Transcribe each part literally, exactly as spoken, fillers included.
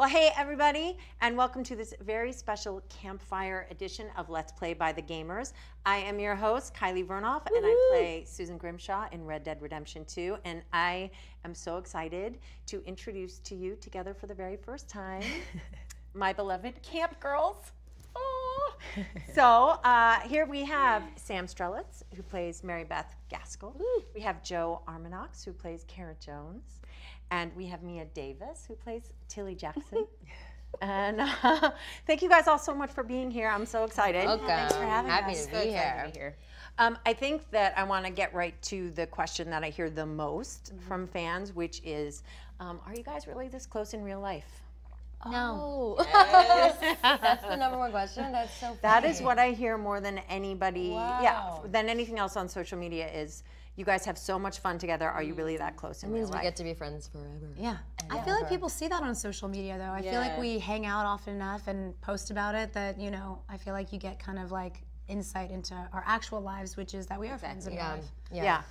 Well, hey everybody, and welcome to this very special campfire edition of Let's Play by the GameHers. I am your host, Kylie Vernoff, and I play Susan Grimshaw in Red Dead Redemption two, and I am so excited to introduce to you together for the very first time my beloved camp girls. Oh. So uh, here we have Sam Strelitz, who plays Mary Beth Gaskell. Ooh. We have Joe Armanox, who plays Karen Jones. And we have Mia Davis, who plays Tilly Jackson. And uh, thank you guys all so much for being here. I'm so excited. Welcome. Thanks for having Happy us. To so be here. To be here. Um, I think that I want to get right to the question that I hear the most mm-hmm. from fans, which is, um, are you guys really this close in real life? No. Oh. Yes. That's the number one question. That's so funny. That is what I hear more than anybody, wow. yeah, than anything else on social media is, you guys have so much fun together. Are you really that close in real life? It means we get to be friends forever. Yeah. I feel like people see that on social media, though. I yeah. feel like we hang out often enough and post about it that, you know, I feel like you get kind of like insight into our actual lives, which is that we are friends in real yeah. life. Yeah. yeah.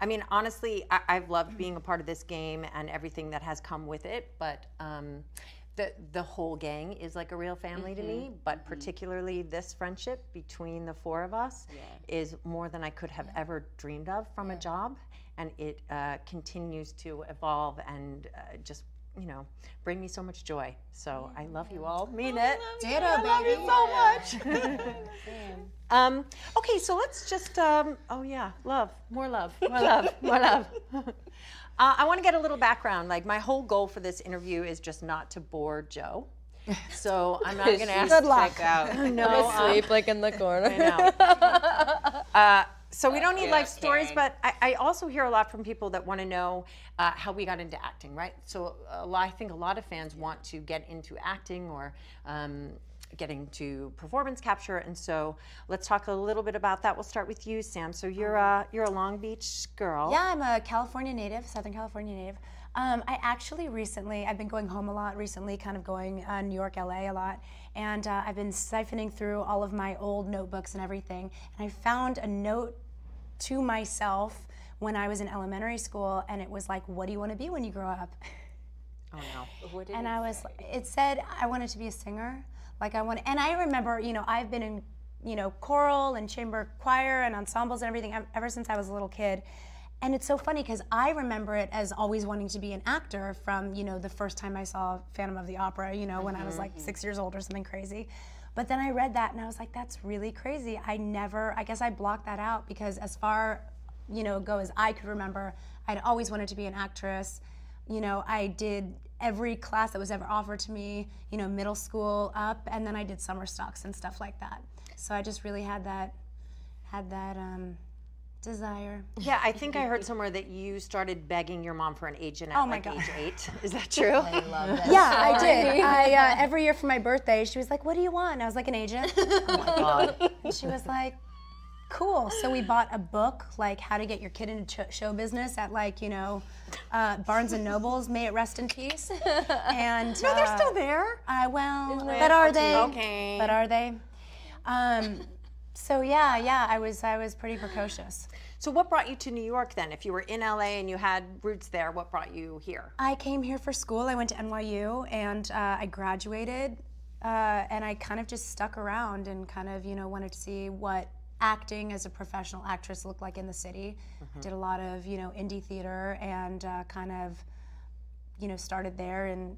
I mean, honestly, I I've loved being a part of this game and everything that has come with it, but um, the, the whole gang is like a real family mm-hmm. to me, but mm-hmm. particularly this friendship between the four of us yeah. is more than I could have yeah. ever dreamed of from yeah. a job, and it uh, continues to evolve and uh, just, you know, bring me so much joy. So yeah. I love you all. Mean oh, it. Ditto, I love you, baby. I love you so much. um, okay, so let's just, um, oh yeah, love, more love, more love, more love. Uh, I want to get a little background. Like, my whole goal for this interview is just not to bore Joe. So I'm not going to ask. Good luck. Out. No, um, sleep like in the corner. I know. Uh, so we don't need life stories, but I, I also hear a lot from people that want to know uh, how we got into acting, right? So uh, I think a lot of fans want to get into acting or um, get into performance capture, and so let's talk a little bit about that. We'll start with you, Sam. So you're a you're a Long Beach girl. Yeah, I'm a California native, Southern California native. Um, I actually recently, I've been going home a lot recently, kind of going uh, New York, L A a lot, and uh, I've been siphoning through all of my old notebooks and everything, and I found a note to myself when I was in elementary school, and it was like, what do you want to be when you grow up? Oh no. What did it say? And I was, it said, I wanted to be a singer. Like I want, and I remember, you know, I've been in, you know, choral and chamber choir and ensembles and everything ever since I was a little kid. And it's so funny because I remember it as always wanting to be an actor from, you know, the first time I saw Phantom of the Opera, you know, mm-hmm, when I was like mm-hmm. six years old or something crazy. But then I read that and I was like, that's really crazy. I never, I guess I blocked that out because as far, you know, ago as I could remember, I'd always wanted to be an actress. You know, I did every class that was ever offered to me, you know, middle school up, and then I did summer stocks and stuff like that. So I just really had that, had that um, desire. Yeah, I think I heard somewhere that you started begging your mom for an agent at oh my like God. age eight. Is that true? I love that. Yeah, story. I did. I, uh, every year for my birthday, she was like, what do you want? And I was like, an agent. Oh my God. And she was like, cool. So we bought a book, like how to get your kid into show business at like, you know, uh, Barnes and Noble's, may it rest in peace. And no, uh, they're still there. Uh, well, but are they? Okay. But are they? Um, so yeah, yeah, I was, I was pretty precocious. So what brought you to New York then? If you were in L A and you had roots there, what brought you here? I came here for school. I went to N Y U and uh, I graduated uh, and I kind of just stuck around and kind of, you know, wanted to see what acting as a professional actress looked like in the city. Mm-hmm. Did a lot of, you know, indie theater and uh, kind of, you know, started there and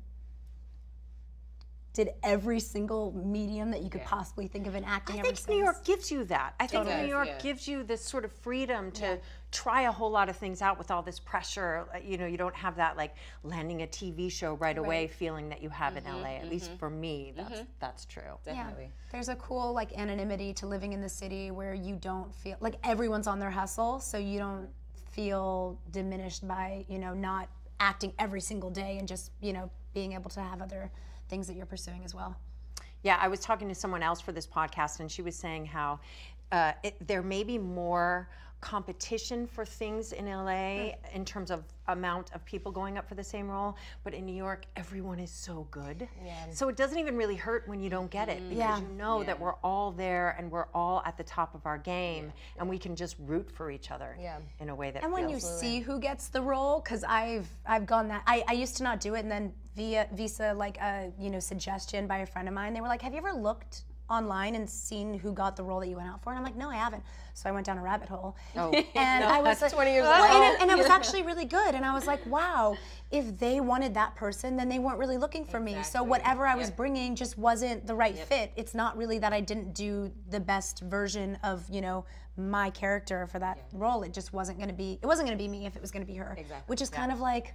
did every single medium that you could yeah. possibly think of in acting. I think since. New York gives you that. I think totally. New York yeah. gives you this sort of freedom to yeah. try a whole lot of things out with all this pressure. You know, you don't have that like landing a T V show right, right. away feeling that you have mm-hmm, in L A. At mm-hmm. least for me, that's mm-hmm. that's true. Definitely. Yeah. There's a cool like anonymity to living in the city where you don't feel like everyone's on their hustle, so you don't feel diminished by, you know, not acting every single day and just, you know, being able to have other things that you're pursuing as well. Yeah, I was talking to someone else for this podcast and she was saying how uh, it, there may be more competition for things in L A in terms of amount of people going up for the same role, but in New York, everyone is so good. Yeah. So it doesn't even really hurt when you don't get it, because yeah. you know yeah. that we're all there and we're all at the top of our game, yeah. and we can just root for each other yeah. in a way that. And feels when you fluid. See who gets the role, because I've I've gone that I, I used to not do it, and then via visa like a you know suggestion by a friend of mine, they were like, "Have you ever looked online and seen who got the role that you went out for?" And I'm like, "No, I haven't." So I went down a rabbit hole. Oh. And no, I was like, twenty years well, old. And, and it was actually really good. And I was like, wow, if they wanted that person, then they weren't really looking for exactly. me. So whatever I was yep. bringing just wasn't the right yep. fit. It's not really that I didn't do the best version of, you know, my character for that yeah. role. It just wasn't going to be, it wasn't going to be me if it was going to be her. Exactly. Which is yeah. kind of like,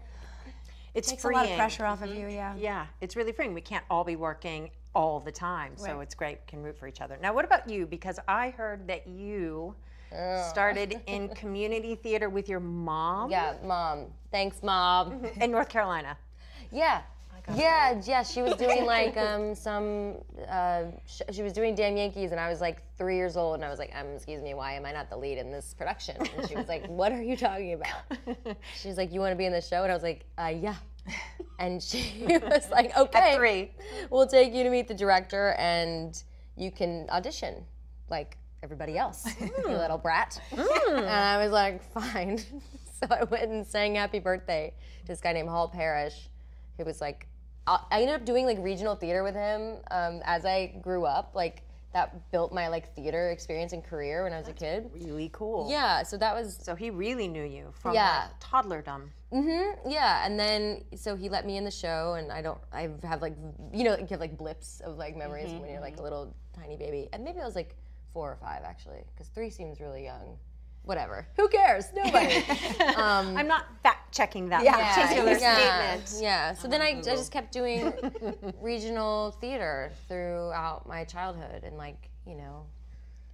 it's takes freeing. A lot of pressure off mm-hmm. of you, yeah. Yeah, it's really freeing. We can't all be working all the time, right. so it's great. We can root for each other. Now, what about you? Because I heard that you oh. started in community theater with your mom. Yeah, mom. Thanks, mom. Mm-hmm. In North Carolina. Yeah. Oh, yeah, right. yeah. She was doing like um some. Uh, sh she was doing Damn Yankees, and I was like three years old, and I was like, um, excuse me, why am I not the lead in this production? And she was like, what are you talking about? She's like, you want to be in the show? And I was like, uh, yeah. And she was like, okay, at three. We'll take you to meet the director and you can audition like everybody else, mm. you little brat. Mm. And I was like, fine. So I went and sang Happy Birthday to this guy named Hall Parrish, who was like, I ended up doing like regional theater with him um, as I grew up. Like that built my like theater experience and career when I was That's a kid. Really cool. Yeah, so that was. So he really knew you from yeah. like, toddlerdom. Mm-hmm, yeah, and then, so he let me in the show, and I don't, I have like, you know, you have like blips of like memories mm-hmm. when you're like a little tiny baby. And maybe I was like four or five actually, because three seems really young. Whatever. Who cares? Nobody. um, I'm not fact checking that yeah, particular yeah, statement. Yeah, so then I, I just kept doing regional theater throughout my childhood and like, you know,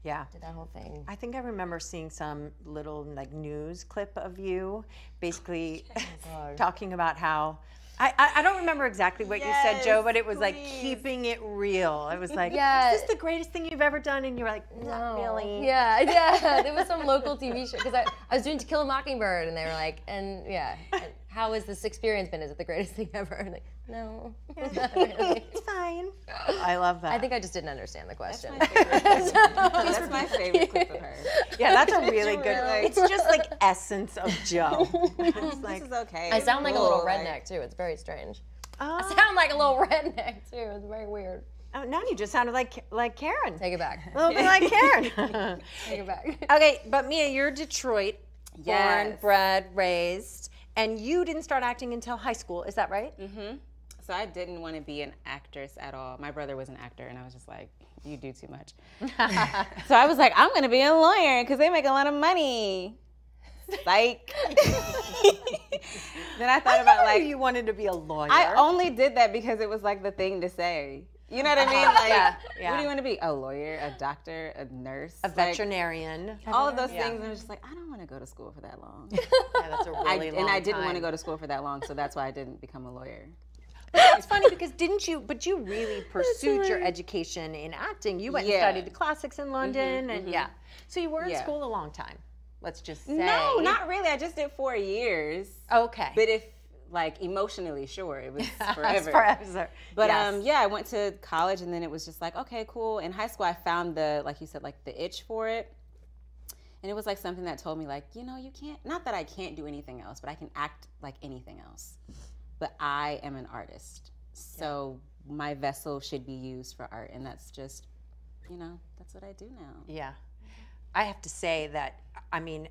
yeah. did that whole thing. I think I remember seeing some little like news clip of you basically oh talking about how, I, I don't remember exactly what yes, you said, Joe, but it was please. Like keeping it real. It was like, yeah. is this the greatest thing you've ever done? And you were like, not no. really. Yeah, yeah. There was some local T V show, because I, I was doing To Kill a Mockingbird, and they were like, and yeah, and how has this experience been? Is it the greatest thing ever? And like, no, yeah. not really. It's fine. I love that. I think I just didn't understand the question. That's my favorite clip of her. Yeah, that's a really good one. It's just like essence of Joe. It's like, this is okay. I sound like a little redneck, too. It's very Very strange. Oh. I sound like a little redneck too. It's very weird. Oh, now you just sounded like like Karen. Take it back. A little bit like Karen. Take it back. Okay, but Mia, you're Detroit, yes. born, bred, raised, and you didn't start acting until high school. Is that right? Mm-hmm. So I didn't want to be an actress at all. My brother was an actor, and I was just like, you do too much. So I was like, I'm going to be a lawyer because they make a lot of money. Like then I thought I about like you wanted to be a lawyer. I only did that because it was like the thing to say. You know what I mean? Like, yeah. Yeah. What do you want to be? A lawyer, a doctor, a nurse, a like, veterinarian. All of those yeah. things. And I was just like, I don't want to go to school for that long. Yeah, that's a really I, long time. And I didn't want to go to school for that long, so that's why I didn't become a lawyer. But that's funny because didn't you? But you really pursued your education in acting. You went yeah. and studied the classics in London, mm-hmm, and mm-hmm. yeah. So you were in yeah. school a long time. Let's just say. No, not really. I just did four years. Okay. But if, like, emotionally, sure, it was forever. forever. But, yes. um, yeah, I went to college, and then it was just like, okay, cool. In high school, I found the, like you said, like, the itch for it. And it was, like, something that told me, like, you know, you can't, not that I can't do anything else, but I can act like anything else. But I am an artist. So yeah. my vessel should be used for art. And that's just, you know, that's what I do now. Yeah. I have to say that, I mean,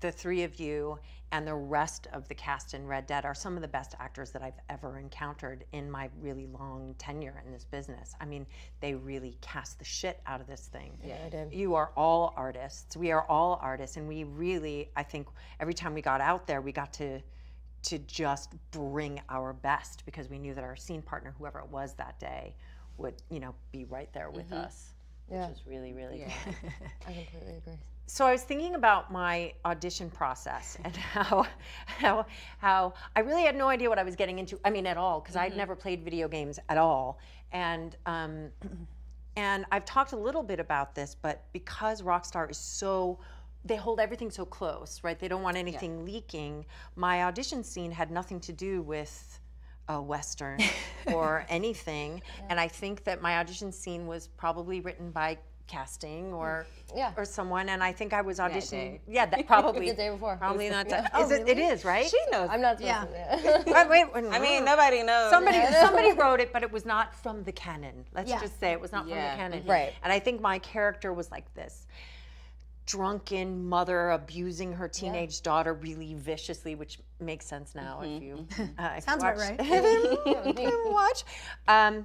the three of you and the rest of the cast in Red Dead are some of the best actors that I've ever encountered in my really long tenure in this business. I mean, they really cast the shit out of this thing. Yeah, I did. You are all artists. We are all artists, and we really, I think, every time we got out there, we got to to just bring our best because we knew that our scene partner, whoever it was that day, would, you know, be right there with mm-hmm. us. Yeah. Which is really, really yeah. good. I completely agree. So I was thinking about my audition process and how, how, how I really had no idea what I was getting into. I mean, at all, because mm-hmm. I'd never played video games at all. And um, and I've talked a little bit about this, but because Rockstar is so they hold everything so close, right? They don't want anything yeah. leaking. My audition scene had nothing to do with a Western or anything. Yeah. And I think that my audition scene was probably written by casting or yeah. or someone, and I think I was auditioning. Yeah, yeah that probably the day before. Probably not. To, oh, is it, really? It is right. She knows. I'm not. Yeah. To, yeah. wait, wait, wait, I mean, nobody knows. Somebody somebody wrote it, but it was not from the canon. Let's yeah. just say it was not yeah. from the canon. Mm-hmm. Right. And I think my character was like this drunken mother abusing her teenage yeah. daughter really viciously, which makes sense now mm-hmm. if you uh, if sounds you watch, about right. if you watch. Um,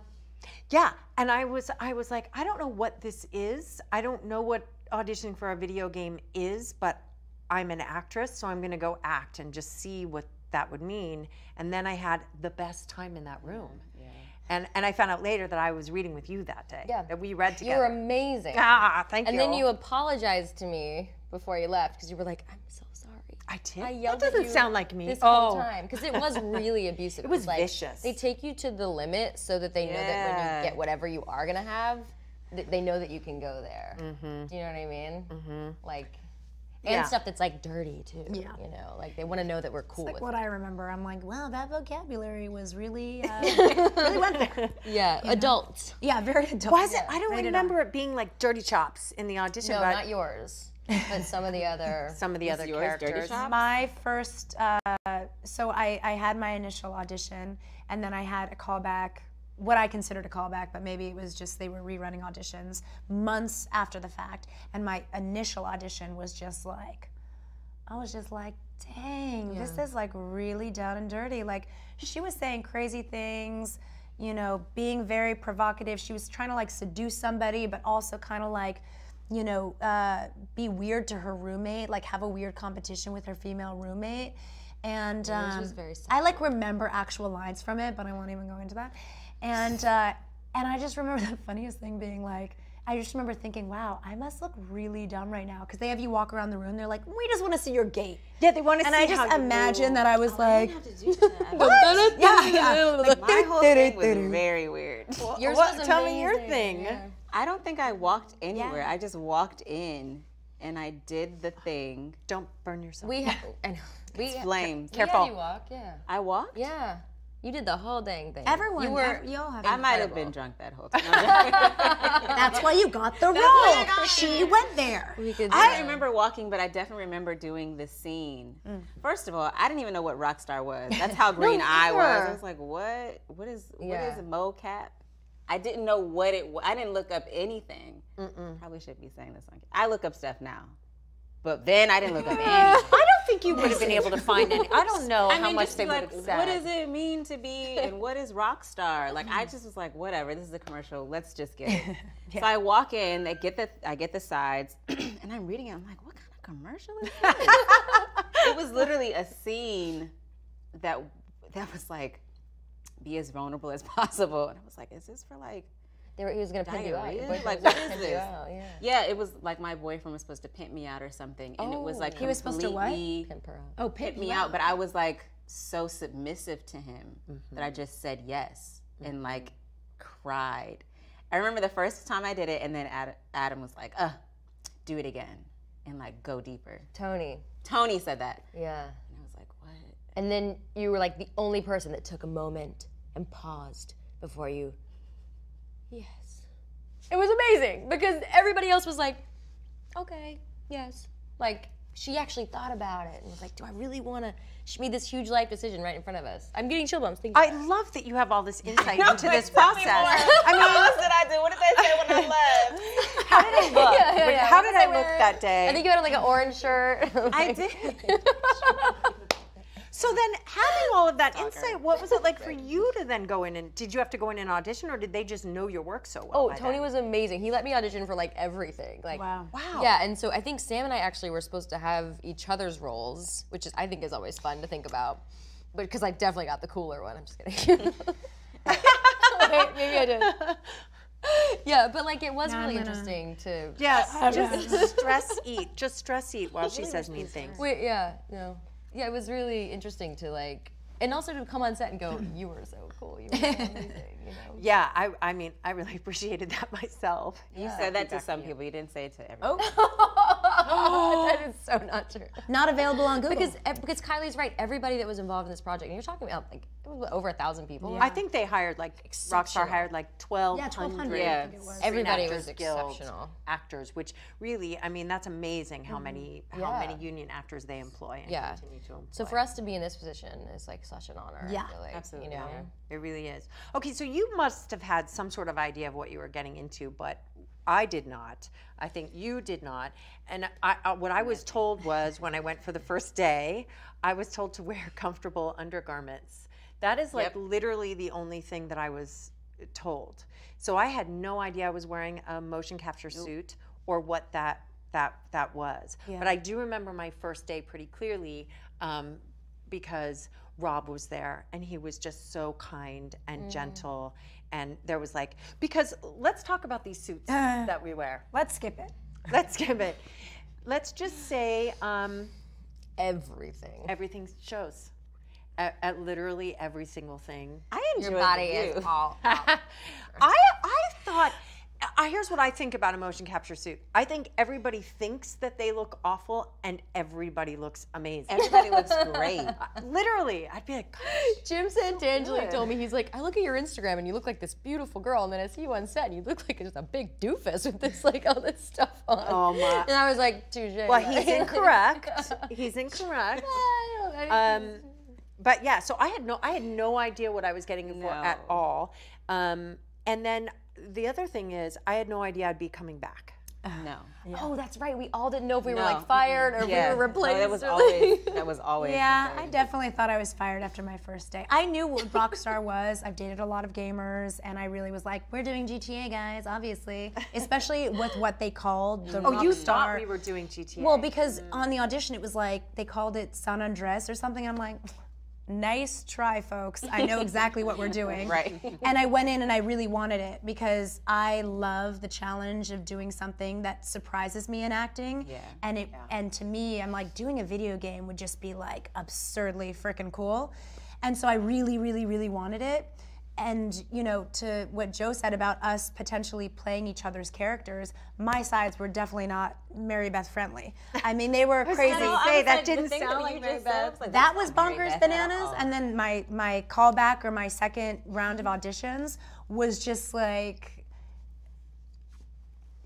Yeah, and I was I was like, I don't know what this is. I don't know what auditioning for a video game is, but I'm an actress, so I'm gonna go act and just see what that would mean. And then I had the best time in that room. Yeah. And and I found out later that I was reading with you that day. Yeah. That we read together. You were amazing. Ah, thank and you. And then you apologized to me before you left because you were like, I'm so sorry. I did? I yelled that doesn't at you sound like me. This whole oh. time. Because it was really abusive. It was like, vicious. They take you to the limit so that they yeah. know that when you get whatever you are going to have, th they know that you can go there. Mm-hmm. Do you know what I mean? Mm-hmm. Like, and yeah. stuff that's like dirty too. Yeah. You know, like they want to know that we're cool. It's like with what them. I remember. I'm like, well, that vocabulary was really, uh, really went there. Yeah, you adults. Know? Yeah, very adult. Was it? Yeah, I don't right remember it being like dirty chops in the audition. No, but not yours. But some of the other some of the other characters. My first, uh, so I, I had my initial audition, and then I had a callback, what I considered a callback, but maybe it was just they were rerunning auditions months after the fact. And my initial audition was just like, I was just like, dang, yeah. this is like really down and dirty. Like she was saying crazy things, you know, being very provocative. She was trying to like seduce somebody, but also kind of like, you know, uh, be weird to her roommate, like have a weird competition with her female roommate. And um, yeah, was very I like remember actual lines from it, but I won't even go into that. And uh, and I just remember the funniest thing being like, I just remember thinking, wow, I must look really dumb right now. Because they have you walk around the room, they're like, we just want to see your gait. Yeah, they want to see how you move. And I just imagine that I was oh, like, I have to do that. What? Yeah, yeah. Like, my whole thing was very weird. Well, yours well, was tell me your thing. Yeah. I don't think I walked anywhere. Yeah. I just walked in, and I did the thing. Don't burn yourself. We, I know. We flamed. Careful. Yeah, you walk. Yeah. I walked. Yeah. You did the whole dang thing. Everyone, you were. You all have I might have been drunk that whole time. That's why you got the role. She went there. We could I don't remember walking, but I definitely remember doing the scene. Mm. First of all, I didn't even know what Rockstar was. That's how green no, I was. I was like, what? What is? Yeah. What is mocap? I didn't know what it was. I didn't look up anything. Mm-mm. Probably should be saying this one. I look up stuff now, but then I didn't look up anything. I don't think you would have been able to find any. I don't know I how mean, much they like, would have said. What does it mean to be, and what is Rockstar? Like, I just was like, whatever, this is a commercial. Let's just get it. Yeah. So I walk in, I get the, I get the sides, and I'm reading it. I'm like, what kind of commercial is this? It was literally a scene that that was like, be as vulnerable as possible. And I was like, is this for like, they were, he was gonna pimp you out. Like, what is this? Yeah. Yeah, it was like my boyfriend was supposed to pimp me out or something. And oh, it was like, he was supposed to what? Pimp her out. Oh, pimp, pimp me out. out. But I was like so submissive to him mm-hmm. that I just said yes mm-hmm. and like cried. I remember the first time I did it, and then Adam was like, uh, do it again and like go deeper. Tony. Tony said that. Yeah. And I was like, what? And then you were like the only person that took a moment and paused before you, yes. It was amazing because everybody else was like, okay, yes. Like she actually thought about it and was like, do I really wanna, she made this huge life decision right in front of us. I'm getting chill bumps thinking I about love it. That you have all this insight no, into this process. I mean, what else did I do? What did they say when I left? How did I look? Yeah, yeah, yeah. How did I, I look that day? I think you had like an orange shirt. Like, I did. So then having all of that Stalker. insight, what was it like for you to then go in and, did you have to go in and audition or did they just know your work so well? Oh, Tony then? was amazing. He let me audition for like everything. Like, wow. Wow. Yeah, and so I think Sam and I actually were supposed to have each other's roles, which is I think is always fun to think about, but because I definitely got the cooler one, I'm just kidding. Wait, maybe I did. Yeah, but like it was no, really interesting to. Yes, yeah, just stress eat, just stress eat while she says mean things. Wait, yeah, no. Yeah, it was really interesting to like, and also to come on set and go, you were so cool, you were so amazing, you know? Yeah, I, I mean, I really appreciated that myself. You yeah, said that to some people, you didn't say it to everyone. Oh. That is so not true. Not available on Google. Because because Kylie's right. Everybody that was involved in this project, and you're talking about like it was over a thousand people. Yeah. I think they hired like Rockstar hired like twelve hundred. Yeah, yeah. Everybody was exceptional actors, which really, I mean, that's amazing how mm-hmm. many how yeah. many union actors they employ and yeah. continue to employ. So for us to be in this position is like such an honor. Yeah, I feel like, absolutely. You know? Yeah. It really is. Okay, so you must have had some sort of idea of what you were getting into, but I did not. I think you did not. And I, I, what I was told was when I went for the first day, I was told to wear comfortable undergarments. That is like yep. literally the only thing that I was told. So I had no idea I was wearing a motion capture nope. suit or what that that that was. Yeah. But I do remember my first day pretty clearly um, because Rob was there and he was just so kind and mm. gentle. And there was like, because let's talk about these suits uh, that we wear. Let's skip it. Let's skip it. Let's just say um, everything. Everything shows. At, at literally every single thing. I enjoy your body you. Is all out. I I thought. I, here's what I think about a motion capture suit. I think everybody thinks that they look awful, and everybody looks amazing. Everybody looks great. Literally, I'd be like, gosh. Jim Santangelo so told me, he's like, I look at your Instagram, and you look like this beautiful girl, and then I see you on set, and you look like just a big doofus with this, like, all this stuff on. Oh, my. And I was like, touché. Well, he's incorrect. He's incorrect. um, but, yeah, so I had no, I had no idea what I was getting no. for at all. Um, and then... The other thing is, I had no idea I'd be coming back. No. Yeah. Oh, that's right. We all didn't know if we no. were like fired or yeah. we were replaced. No, that was always. That was always. Yeah, I definitely thought I was fired after my first day. I knew what Rockstar was. I've dated a lot of gamers, and I really was like, "We're doing G T A, guys, obviously." Especially with what they called the oh, Rockstar. You thought we were doing G T A? Well, because mm. on the audition, it was like they called it San Andres or something. I'm like. Nice try, folks. I know exactly what we're doing. Right. And I went in and I really wanted it because I love the challenge of doing something that surprises me in acting. Yeah. And it yeah. and to me, I'm like, doing a video game would just be like absurdly freaking cool. And so I really, really, really wanted it. And, you know, to what Joe said about us potentially playing each other's characters, my sides were definitely not Mary Beth friendly. I mean, they were crazy. Say, that, that didn't sound like Mary Beth. Said, like that was bonkers bananas. And then my, my callback or my second round of auditions was just like,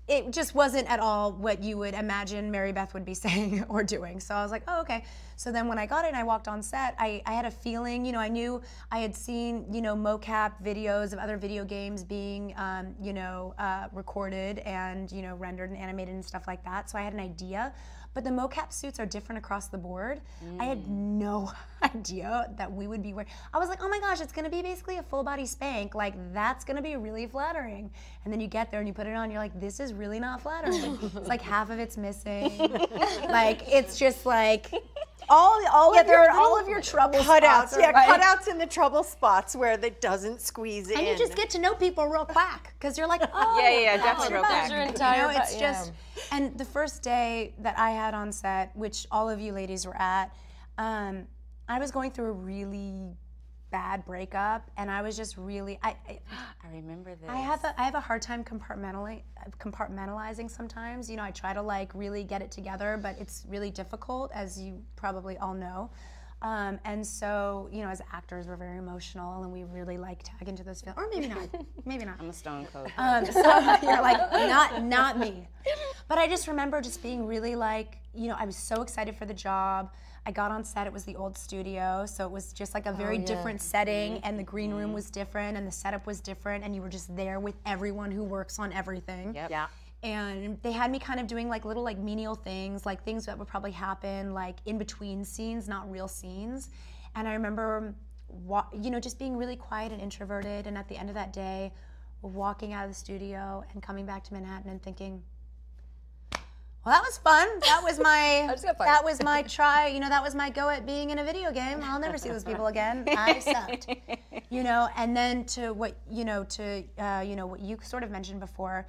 it just wasn't at all what you would imagine Mary Beth would be saying or doing. So I was like, oh, okay. So then when I got it and I walked on set, I, I had a feeling, you know, I knew I had seen, you know, mocap videos of other video games being, um, you know, uh, recorded and, you know, rendered and animated and stuff like that. So I had an idea. But the mocap suits are different across the board. Mm. I had no idea that we would be wearing. I was like, oh my gosh, it's gonna be basically a full body spank. Like, that's gonna be really flattering. And then you get there and you put it on, you're like, this is really not flattering. It's like half of it's missing. Like, it's just like, all, all, yeah, of, your, all of your trouble cutouts, spots. Yeah, right. Cutouts in the trouble spots where it doesn't squeeze and in. And you just get to know people real quick, because you're like, oh, yeah, yeah, definitely real quick. You know, it's just, yeah. And the first day that I had on set, which all of you ladies were at, um, I was going through a really bad breakup, and I was just really, I, I, I remember this. I have a, I have a hard time compartmentalizing, compartmentalizing sometimes. You know, I try to like really get it together, but it's really difficult, as you probably all know. Um, and so, you know, as actors, we're very emotional, and we really like tag into this film, or maybe not, maybe not. I'm a stone cold. Um, so you're like, not, not me. But I just remember just being really like, you know, I was so excited for the job. I got on set, it was the old studio, so it was just like a very oh, yeah. different setting, and the green room was different, and the setup was different, and you were just there with everyone who works on everything. Yep. Yeah. And they had me kind of doing like little like menial things, like things that would probably happen like in between scenes, not real scenes. And I remember, you know, just being really quiet and introverted, and at the end of that day, walking out of the studio and coming back to Manhattan and thinking, well, that was fun. That was my that was my try. You know, that was my go at being in a video game. I'll never see those people again. I sucked. You know, and then to what you know to uh, you know what you sort of mentioned before.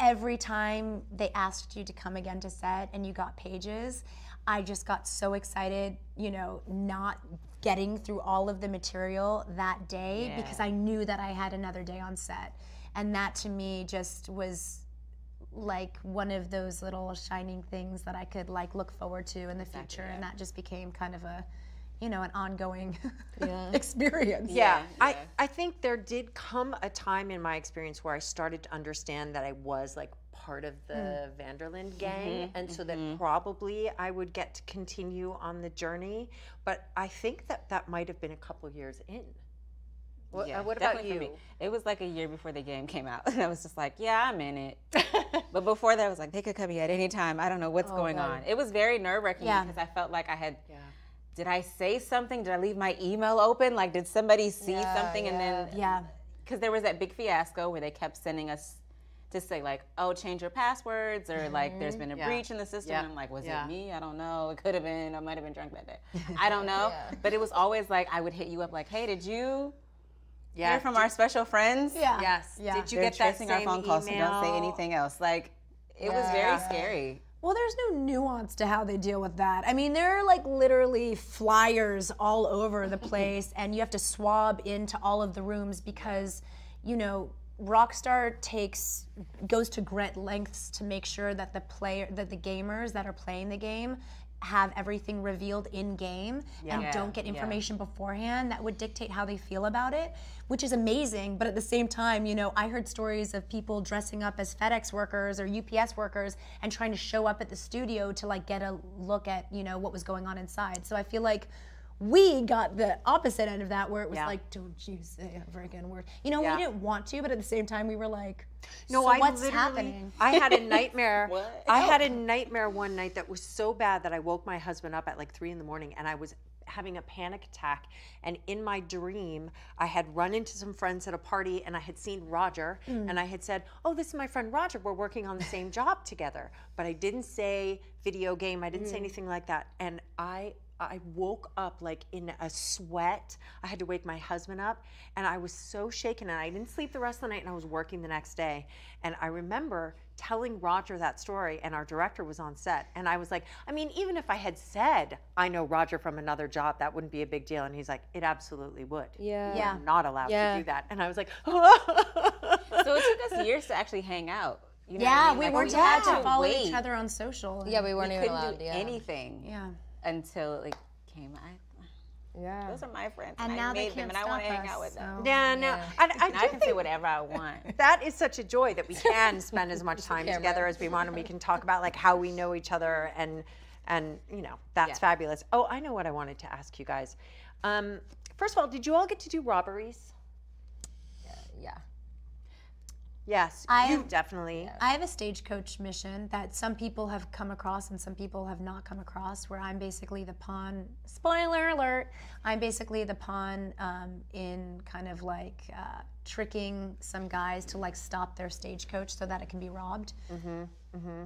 Every time they asked you to come again to set and you got pages, I just got so excited. You know, not getting through all of the material that day yeah. because I knew that I had another day on set, and that to me just was. like one of those little shining things that I could like look forward to in the exactly, future, yeah. and that just became kind of a, you know, an ongoing yeah. experience. Yeah, yeah. I, I think there did come a time in my experience where I started to understand that I was like part of the mm. Van der Linde gang, mm-hmm, and mm-hmm. so that probably I would get to continue on the journey. But I think that that might have been a couple years in. What, yeah, uh, what about you? It was like a year before the game came out, and I was just like, yeah, I'm in it. But before that, I was like, they could come at any time. I don't know what's oh, going God. on. It was very nerve-wracking yeah. because I felt like I had, yeah. did I say something? Did I leave my email open? Like, did somebody see yeah, something? Yeah. And then, yeah, because there was that big fiasco where they kept sending us to say like, oh, change your passwords, or mm-hmm. like there's been a yeah. breach in the system. Yeah. I'm like, was yeah. it me? I don't know. It could have been. I might have been drunk that day. I don't know. Yeah. But it was always like, I would hit you up like, hey, did you... Yeah. Hear from our special friends. Yeah. Yes. Yeah. Did you They're get that same our phone call, email. So don't say anything else. Like, it yeah. was very scary. Well, there's no nuance to how they deal with that. I mean, there are like literally flyers all over the place, and you have to swab into all of the rooms because, you know, Rockstar takes goes to great lengths to make sure that the player, that the gamers that are playing the game, have everything revealed in game yeah. and yeah. don't get information yeah. beforehand that would dictate how they feel about it, which is amazing. But at the same time, you know, I heard stories of people dressing up as FedEx workers or U P S workers and trying to show up at the studio to like get a look at, you know, what was going on inside. So I feel like we got the opposite end of that, where it was yeah. like, don't you say a freaking word. You know, yeah. we didn't want to, but at the same time, we were like, no, so I what's happening? I had a nightmare. What? I had a nightmare one night that was so bad that I woke my husband up at like three in the morning, and I was having a panic attack. And in my dream, I had run into some friends at a party, and I had seen Roger, mm. and I had said, oh, this is my friend Roger. We're working on the same job together. But I didn't say video game. I didn't mm. say anything like that. And I... I woke up like in a sweat. I had to wake my husband up, and I was so shaken, and I didn't sleep the rest of the night, and I was working the next day. And I remember telling Roger that story, and our director was on set, and I was like, I mean, even if I had said, I know Roger from another job, that wouldn't be a big deal. And he's like, it absolutely would. Yeah. yeah. We're not allowed yeah. to do that. And I was like, so it took us years to actually hang out. You know yeah, I mean? We like, weren't allowed yeah. to follow Wait. each other on social. Yeah, we weren't we even allowed to do yeah. anything. Yeah. Until it like, came, I, yeah. those are my friends, and, and now I made they can't them, and I want to hang out with them. So, yeah, no, yeah. I, I, and do I can think, say whatever I want. That is such a joy that we can spend as much time together as we want, and we can talk about like how we know each other, and and you know that's yeah. fabulous. Oh, I know what I wanted to ask you guys. Um, first of all, did you all get to do robberies? Yeah. yeah. Yes, I you have, definitely. I have a stagecoach mission that some people have come across and some people have not come across, where I'm basically the pawn, spoiler alert, I'm basically the pawn um, in kind of like uh, tricking some guys to like stop their stagecoach so that it can be robbed. Mm-hmm, mm-hmm.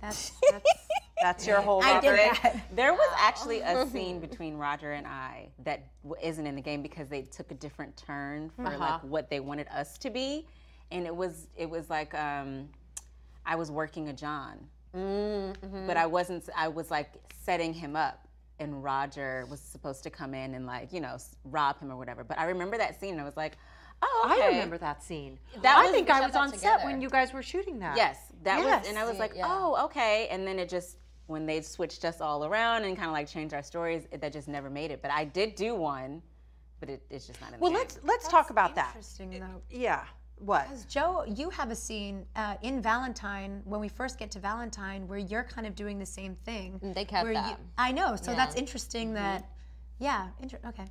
That's, that's, that's your whole robbery. I did that. There was actually a scene between Roger and I that isn't in the game because they took a different turn for uh-huh. like what they wanted us to be. And it was it was like um, I was working a John, mm-hmm. but I wasn't. I was like setting him up, and Roger was supposed to come in and like you know rob him or whatever. But I remember that scene, and I was like, oh, okay. I remember that scene. That I was, think I was on together. set when you guys were shooting that. Yes, that yes. was, and I was like, yeah. oh, okay. And then it just when they switched us all around and kind of like changed our stories, it, that just never made it. But I did do one, but it, it's just not in. Well, the let's game. let's That's talk about interesting, that. Interesting though. Yeah. What? Because Joe, you have a scene uh, in Valentine, when we first get to Valentine, where you're kind of doing the same thing. They kept that. You, I know, so yeah. that's interesting mm-hmm. that, yeah, inter okay.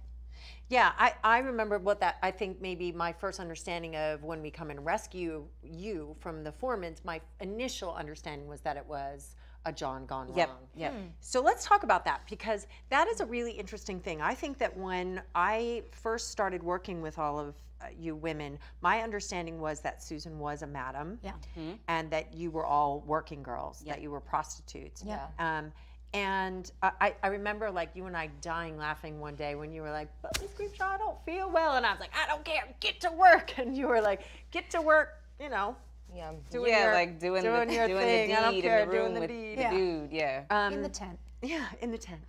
Yeah, I, I remember what that, I think maybe my first understanding of when we come and rescue you from the Foremans, my initial understanding was that it was a John gone yep. wrong. Yep. Hmm. So let's talk about that, because that is a really interesting thing. I think that when I first started working with all of you women, my understanding was that Susan was a madam yeah. mm-hmm. and that you were all working girls, yeah. that you were prostitutes. Yeah. Um, and I, I remember like you and I dying laughing one day when you were like, but Miz Grimshaw, I don't feel well. And I was like, I don't care, get to work. And you were like, get to work, you know. Yeah, doing yeah your, like doing, doing, the, your doing thing. the deed I don't care, in the room doing the with deed. the yeah. dude. Yeah. Um, in the tent. Yeah, in the tent.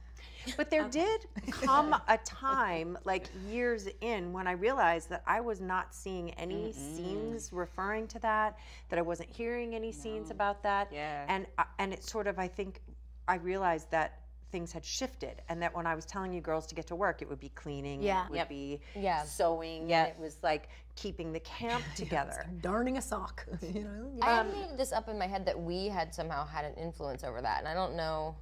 But there okay. did come a time, like years in, when I realized that I was not seeing any Mm-mm. scenes referring to that, that I wasn't hearing any no. scenes about that. Yeah. And, and it sort of, I think, I realized that things had shifted, and that when I was telling you girls to get to work, it would be cleaning, yeah. it would yep. be yeah. sewing, yeah. it was like keeping the camp together. Yeah, darning a sock. You know? Yeah. I had made this up in my head that we had somehow had an influence over that, and I don't know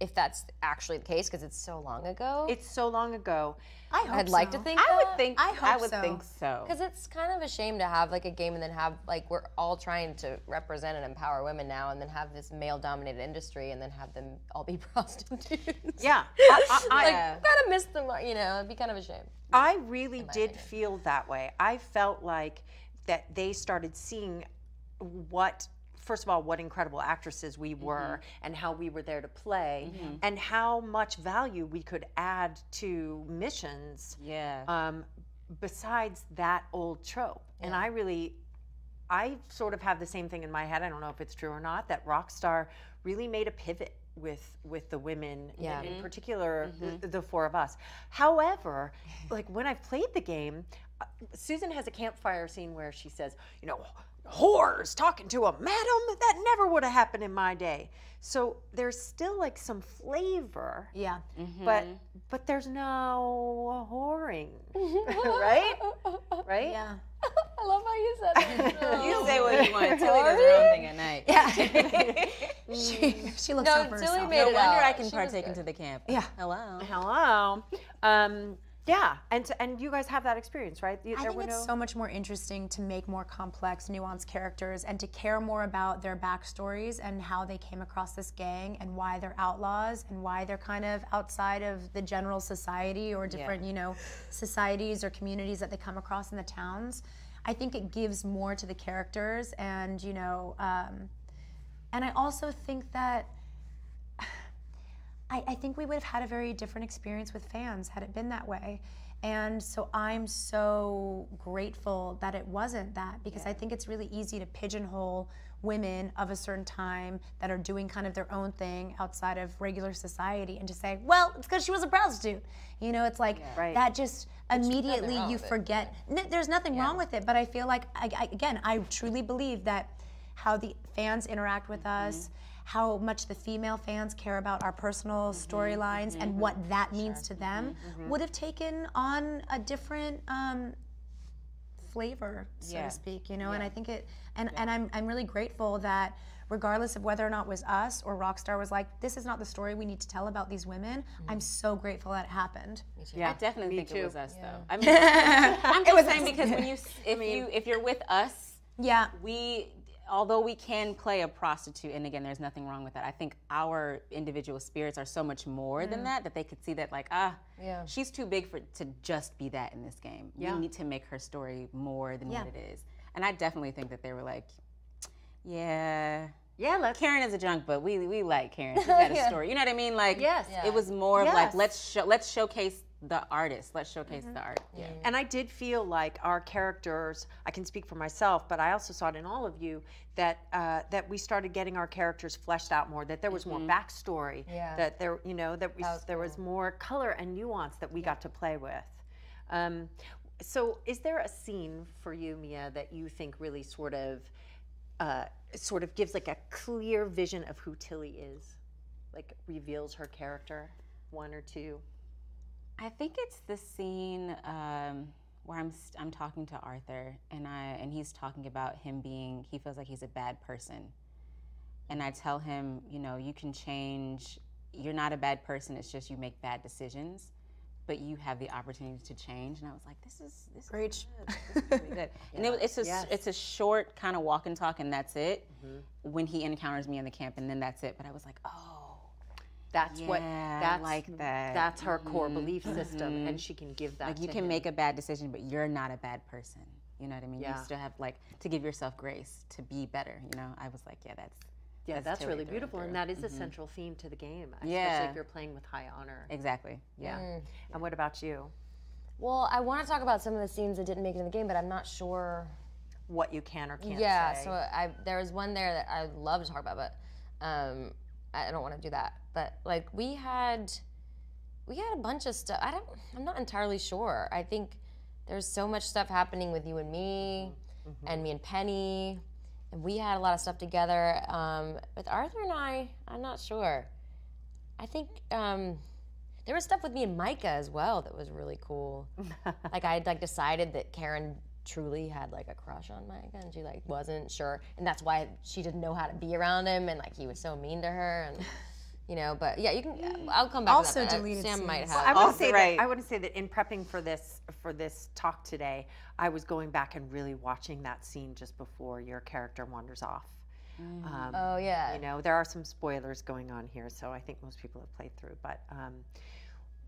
if that's actually the case, because it's so long ago. It's so long ago. I hope I'd so. like to think I that. would think. I, hope I would so. think so. Because it's kind of a shame to have like a game and then have like we're all trying to represent and empower women now, and then have this male-dominated industry, and then have them all be prostitutes. Yeah, I, I, I like, yeah. kind of miss them. You know, it'd be kind of a shame. I really did opinion. feel that way. I felt like that they started seeing what. First of all, what incredible actresses we were, mm-hmm. and how we were there to play, mm-hmm. and how much value we could add to missions. Yeah. Um, besides that old trope, yeah. and I really, I sort of have the same thing in my head. I don't know if it's true or not, that Rockstar really made a pivot with with the women, yeah. in mm-hmm. particular, mm-hmm. the, the four of us. However, like when I played the game, uh, Susan has a campfire scene where she says, you know, whores talking to a madam, that never would have happened in my day. So there's still like some flavor, yeah, mm-hmm. but but there's no whoring, right? Right? Yeah. I love how you said that. You say what you want. Tilly does her own thing at night. Yeah. she, she looks no, over Tilly herself. Made no it wonder out. I can she partake into the camp. Yeah. Hello. Hello. Um, Yeah, and to, and you guys have that experience, right? You, I think it's no... so much more interesting to make more complex, nuanced characters, and to care more about their backstories and how they came across this gang, and why they're outlaws, and why they're kind of outside of the general society, or different, yeah. you know, societies or communities that they come across in the towns. I think it gives more to the characters, and you know, um, and I also think that. I, I think we would have had a very different experience with fans had it been that way. And so I'm so grateful that it wasn't that, because yeah. I think it's really easy to pigeonhole women of a certain time that are doing kind of their own thing outside of regular society, and to say, well, it's because she was a prostitute. You know, it's like yeah. right. that just it's immediately you forget. Yeah. There's nothing yeah. wrong with it, but I feel like, I, I, again, I truly believe that how the fans interact with mm-hmm. us, how much the female fans care about our personal mm-hmm, storylines mm-hmm, and what that means sure. to them mm-hmm. would have taken on a different um, flavor, so yeah. to speak, you know, yeah. and I think it, and, yeah. and I'm, I'm really grateful that regardless of whether or not it was us or Rockstar was like, this is not the story we need to tell about these women, mm-hmm. I'm so grateful that it happened. Me too. Yeah, I definitely Me think too. it was us yeah. though. I mean, I'm just saying us. because when you, if, I mean, you, if you're with us, yeah, we, although we can play a prostitute, and again, there's nothing wrong with that. I think our individual spirits are so much more mm. than that, that they could see that like, ah, yeah. she's too big for to just be that in this game. Yeah. We need to make her story more than yeah. what it is. And I definitely think that they were like, yeah. Yeah, let's... Karen is a drunk, but we we like Karen. She's got a story. You know what I mean? Like, yes. yeah. it was more yes. of like, let's show, let's showcase the artist. Let's showcase mm-hmm. the art. Yeah. And I did feel like our characters, I can speak for myself, but I also saw it in all of you, that uh, that we started getting our characters fleshed out more, that there was mm-hmm. more backstory, yeah. that there, you know, that, we, that was there cool. was more color and nuance that we yeah. got to play with. Um, so is there a scene for you, Mia, that you think really sort of, uh, sort of gives like a clear vision of who Tilly is? Like reveals her character, one or two? I think it's the scene um, where I'm I'm talking to Arthur, and I and he's talking about him being, he feels like he's a bad person, and I tell him, you know, you can change. You're not a bad person. It's just you make bad decisions, but you have the opportunity to change. And I was like, this is this is Preach. good. This is really good. yeah. And it, it's a yes. it's a short kind of walk and talk, and that's it. Mm-hmm. When he encounters me in the camp, and then that's it. But I was like, oh. That's yeah, what that's like that. That's her mm-hmm. core belief system, mm-hmm. and she can give that. Like to you can him. make a bad decision, but you're not a bad person. You know what I mean? Yeah. You still have like to give yourself grace to be better. You know, I was like, yeah, that's yeah, that's, that's really beautiful, and that is mm-hmm. a central theme to the game, especially yeah. if you're playing with high honor. Exactly. Yeah. Mm. And what about you? Well, I want to talk about some of the scenes that didn't make it in the game, but I'm not sure what you can or can't yeah, say. Yeah. So I, there was one there that I'd love to talk about, but um, I don't want to do that. But like we had we had a bunch of stuff. I don't, I'm not entirely sure. I think there's so much stuff happening with you and me, mm-hmm. and me and Penny, and we had a lot of stuff together. Um, with Arthur and I, I'm not sure. I think um, there was stuff with me and Micah as well that was really cool. Like I had like decided that Karen truly had like a crush on Micah, and she like wasn't sure, and that's why she didn't know how to be around him, and like he was so mean to her, and you know. But yeah, you can. I'll come back. Also to that, deleted Sam scenes. Might have. Well, I want to say right. that I want to say that in prepping for this for this talk today, I was going back and really watching that scene just before your character wanders off. Mm. Um, oh yeah. You know, there are some spoilers going on here, so I think most people have played through, but. Um,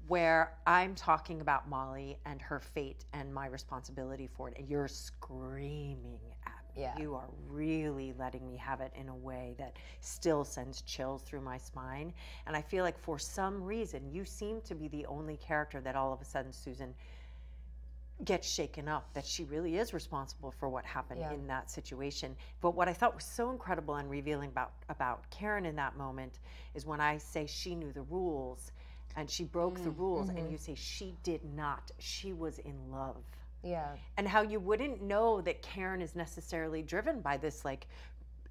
where I'm talking about Molly and her fate and my responsibility for it, and you're screaming at me. Yeah. You are really letting me have it in a way that still sends chills through my spine. And I feel like for some reason, you seem to be the only character that all of a sudden Susan gets shaken up, that she really is responsible for what happened yeah. in that situation. But what I thought was so incredible and revealing about, about Karen in that moment is when I say she knew the rules, and she broke mm, the rules, mm-hmm. and you say she did not. She was in love. Yeah. And how you wouldn't know that Karen is necessarily driven by this, like,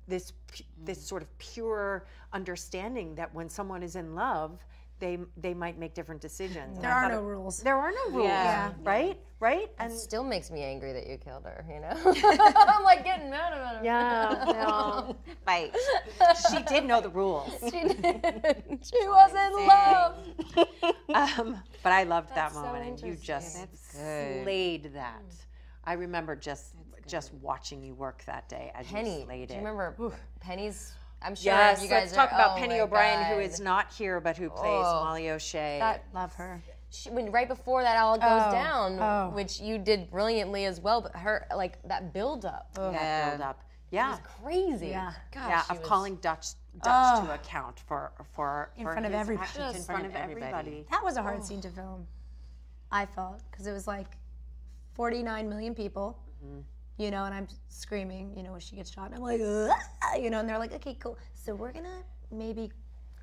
this, mm. this sort of pure understanding that when someone is in love, they they might make different decisions. There are no it, rules. There are no rules. Yeah. Right? Right? And it still makes me angry that you killed her, you know? I'm like getting mad about her. Yeah. No. Bite. She did know the rules. She did. She was in love. um, but I loved That's that moment, so and you just That's slayed good. That. I remember just just watching you work that day as Penny, you slayed it. Do you remember Oof. Penny's... I'm sure yes, you guys let's are, talk about oh Penny O'Brien, God. Who is not here, but who plays oh, Molly O'Shea. That, love her. She, when right before that all goes oh, down, oh. which you did brilliantly as well, but her, like, that build-up. Oh. That build-up. Yeah. It was crazy. Yeah, Gosh, yeah of was... calling Dutch, Dutch oh. to account for, for, in for front his of everybody. actions in front, front of everybody. everybody. That was a hard oh. scene to film, I felt, because it was like forty-nine million people. Mm-hmm. You know, and I'm screaming, you know, when she gets shot, and I'm like, Ugh! You know, and they're like, okay, cool. So we're gonna maybe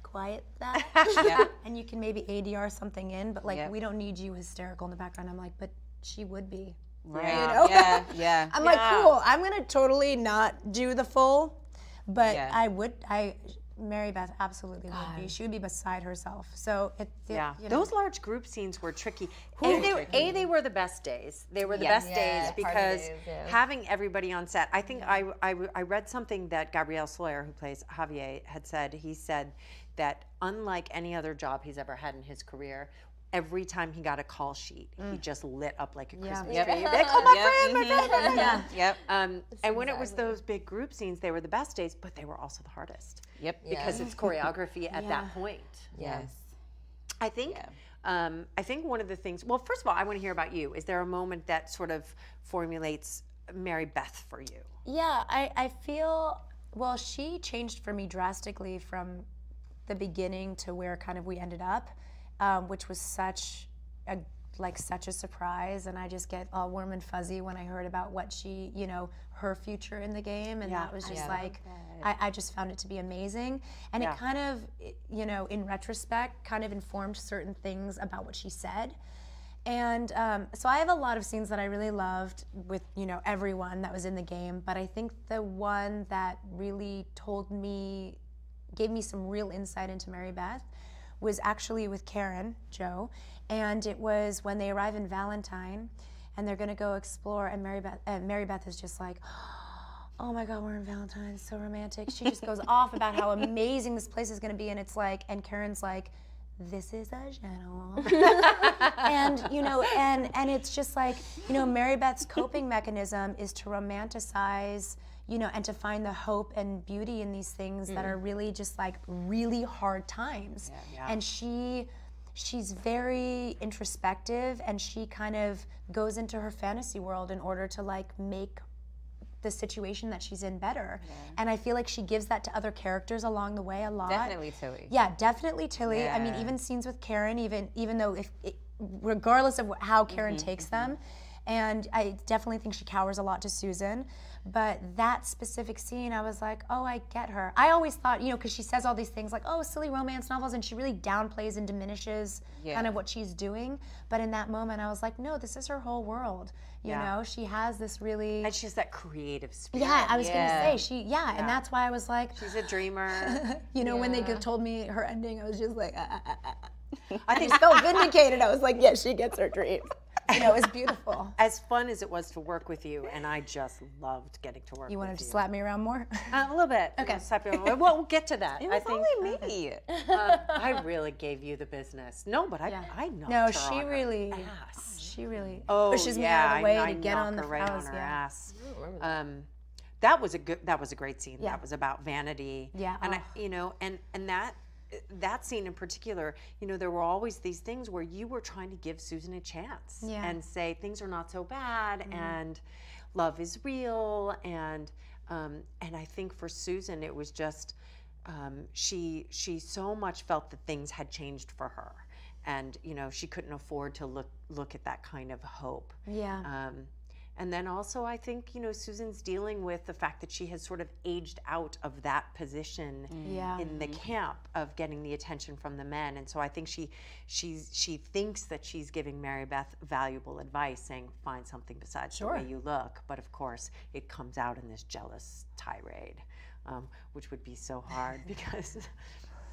quiet that, yeah. and you can maybe A D R something in, but like, yep. we don't need you hysterical in the background. I'm like, but she would be, right. you know? Yeah, yeah. I'm yeah. like, cool, I'm gonna totally not do the full, but yeah. I would, I, Mary Beth absolutely God. would be. She would be beside herself. So it, it yeah, you know. Those large group scenes were tricky. A they, tricky. A, they were the best days. They were the yeah. best yeah, days because days, yeah. having everybody on set. I think yeah. I, I, I read something that Gabrielle Sawyer, who plays Javier, had said. He said that unlike any other job he's ever had in his career, every time he got a call sheet, mm. he just lit up like a yeah. Christmas yep. tree. Like, oh, my yep. friend, my mm-hmm. friend, my friend. Yeah. Yep. Um, and exactly. when it was those big group scenes, they were the best days, but they were also the hardest. Yep. Because yeah. it's choreography at yeah. that point. Yes. I think. Yeah. Um, I think one of the things. Well, first of all, I want to hear about you. Is there a moment that sort of formulates Mary Beth for you? Yeah, I, I feel. Well, she changed for me drastically from the beginning to where kind of we ended up. Um, which was such a like such a surprise, and I just get all warm and fuzzy when I heard about what she, you know, her future in the game, and yeah, that was just yeah, like, I, I just found it to be amazing, and yeah. it kind of, you know, in retrospect, kind of informed certain things about what she said, and um, so I have a lot of scenes that I really loved with, you know, everyone that was in the game, but I think the one that really told me, gave me some real insight into Mary Beth, was actually with Karen, Joe, and it was when they arrive in Valentine, and they're gonna go explore, and Mary Beth, uh, Mary Beth is just like, oh my God, we're in Valentine, it's so romantic. She just goes off about how amazing this place is gonna be, and it's like, and Karen's like, this is a general. and you know, and and it's just like, you know, Mary Beth's coping mechanism is to romanticize, you know, and to find the hope and beauty in these things mm. that are really just like really hard times. Yeah, yeah. And she, she's very introspective, and she kind of goes into her fantasy world in order to like make the situation that she's in better. Yeah. And I feel like she gives that to other characters along the way a lot. Definitely Tilly. Yeah, definitely Tilly. Yeah. I mean, even scenes with Karen, even even though if, it, regardless of how Karen mm-hmm, takes mm-hmm. them, And I definitely think she cowers a lot to Susan. But that specific scene, I was like, oh, I get her. I always thought, you know, because she says all these things like, oh, silly romance novels, and she really downplays and diminishes yeah. kind of what she's doing. But in that moment, I was like, no, this is her whole world. You yeah. know, she has this really... And she's that creative spirit. Yeah, I was yeah. going to say, she, yeah, yeah, and that's why I was like... She's a dreamer. you know, yeah. when they told me her ending, I was just like, ah, ah, ah, ah. I think so vindicated. I was like, yes, yeah, she gets her dream. You know, it's beautiful. As fun as it was to work with you, and I just loved getting to work with you. You wanted to slap me around more? Uh, a little bit. Okay. Slap you around. Well, we'll get to that. It was I think, only me. Uh, I really gave you the business. No, but I, yeah. I knocked no, her she on really, her ass. She really oh, pushes yeah, me out of the way I, I to get on the right house. On her yeah. ass. Um, that was a good. That was a great scene. Yeah. That was about vanity. Yeah. And oh. I, you know, and and that. that scene in particular, you know, there were always these things where you were trying to give Susan a chance yeah. and say things are not so bad mm-hmm. and love is real. And um, and I think for Susan, it was just um, she she so much felt that things had changed for her, and you know she couldn't afford to look look at that kind of hope. Yeah. Um, and then also, I think, you know, Susan's dealing with the fact that she has sort of aged out of that position yeah. in the camp of getting the attention from the men. And so I think she she's, she thinks that she's giving Mary Beth valuable advice, saying, find something besides sure. the way you look. But of course, it comes out in this jealous tirade, um, which would be so hard because,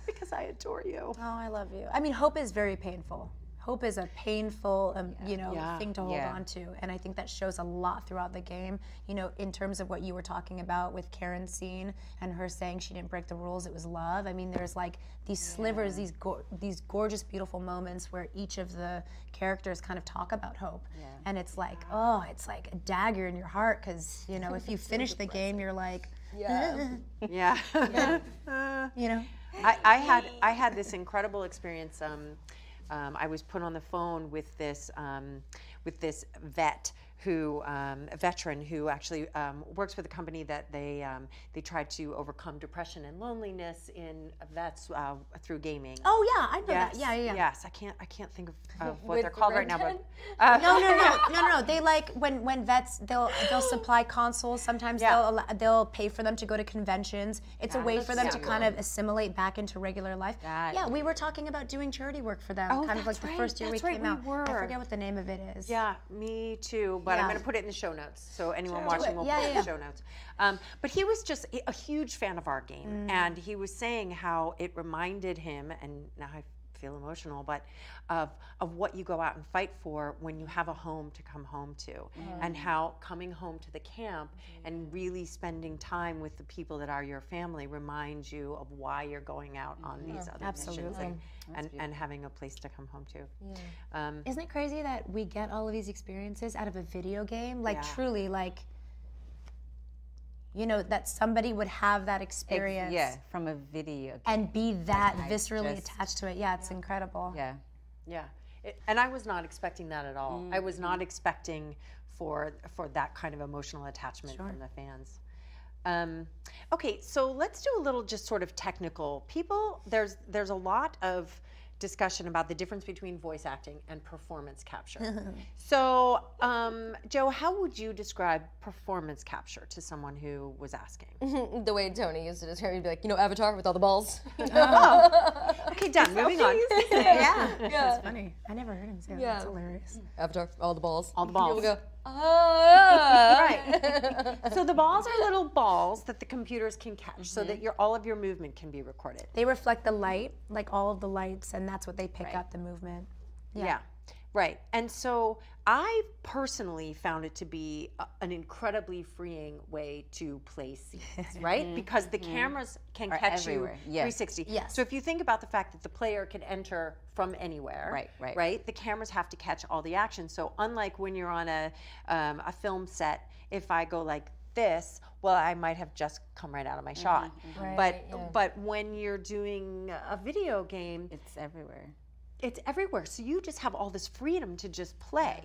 because I adore you. Oh, I love you. I mean, hope is very painful. Hope is a painful, um, you know, yeah, thing to hold yeah. on to, and I think that shows a lot throughout the game. You know, in terms of what you were talking about with Karen's scene and her saying she didn't break the rules, it was love. I mean, there's like these yeah. slivers, these go these gorgeous, beautiful moments where each of the characters kind of talk about hope, yeah. and it's like, oh, it's like a dagger in your heart because you know if you finish the game, you're like, yeah, yeah, yeah. you know. I, I had I had this incredible experience. Um, Um, I was put on the phone with this um, with this vet who um, a veteran who actually um, works with a company that they um, they try to overcome depression and loneliness in vets uh, through gaming. Oh yeah, I know yes. that. Yeah, yeah, yeah. Yes, I can't I can't think of, of what they're called right now. But uh, no, no, no, no, no. They like when when vets they'll they'll supply consoles. Sometimes yeah. they'll they'll pay for them to go to conventions. It's that a way for them so to kind of assimilate back into regular life. That yeah, we were talking about doing charity work for them. Oh, kind of like right. the first year that's we right. came we out. Were. I forget what the name of it is. Yeah, me too. But yeah. I'm going to put it in the show notes, so anyone sure. watching will yeah, put it yeah. in the show notes. Um, but he was just a huge fan of our game, mm. and he was saying how it reminded him, and now I feel emotional, but of, of what you go out and fight for when you have a home to come home to, mm. and how coming home to the camp mm. and really spending time with the people that are your family reminds you of why you're going out on mm. these yeah. other Absolutely. missions. Like, And, and having a place to come home to. Yeah. Um, Isn't it crazy that we get all of these experiences out of a video game? Like yeah. truly, like, you know, that somebody would have that experience. It, yeah, from a video game. And be that and viscerally just, attached to it. Yeah, it's yeah. incredible. Yeah. Yeah. It, and I was not expecting that at all. Mm-hmm. I was not expecting for, for that kind of emotional attachment sure. from the fans. Um, okay, so let's do a little just sort of technical. People, there's there's a lot of discussion about the difference between voice acting and performance capture. So, um, Joe, how would you describe performance capture to someone who was asking? The way Tony used to describe it, he'd be like, you know, Avatar with all the balls. Oh. Okay, done. Moving on. Yeah. yeah. That's funny. I never heard him say that. Yeah. That's hilarious. Avatar, all the balls. All the balls. Here we go. Oh, right. So the balls are little balls that the computers can catch, mm-hmm. so that your all of your movement can be recorded. They reflect the light, like all of the lights, and that's what they pick right. up, the movement. Yeah. yeah, right. And so I personally found it to be a, an incredibly freeing way to play scenes, right? Mm-hmm. Because the cameras can are catch everywhere. you yes. three sixty. Yes. So if you think about the fact that the player can enter from anywhere, right, right, right, the cameras have to catch all the action. So unlike when you're on a um, a film set, if I go like this, well, I might have just come right out of my mm-hmm. shot. Mm-hmm. Right, but yeah. but when you're doing a video game, it's everywhere. It's everywhere. So you just have all this freedom to just play.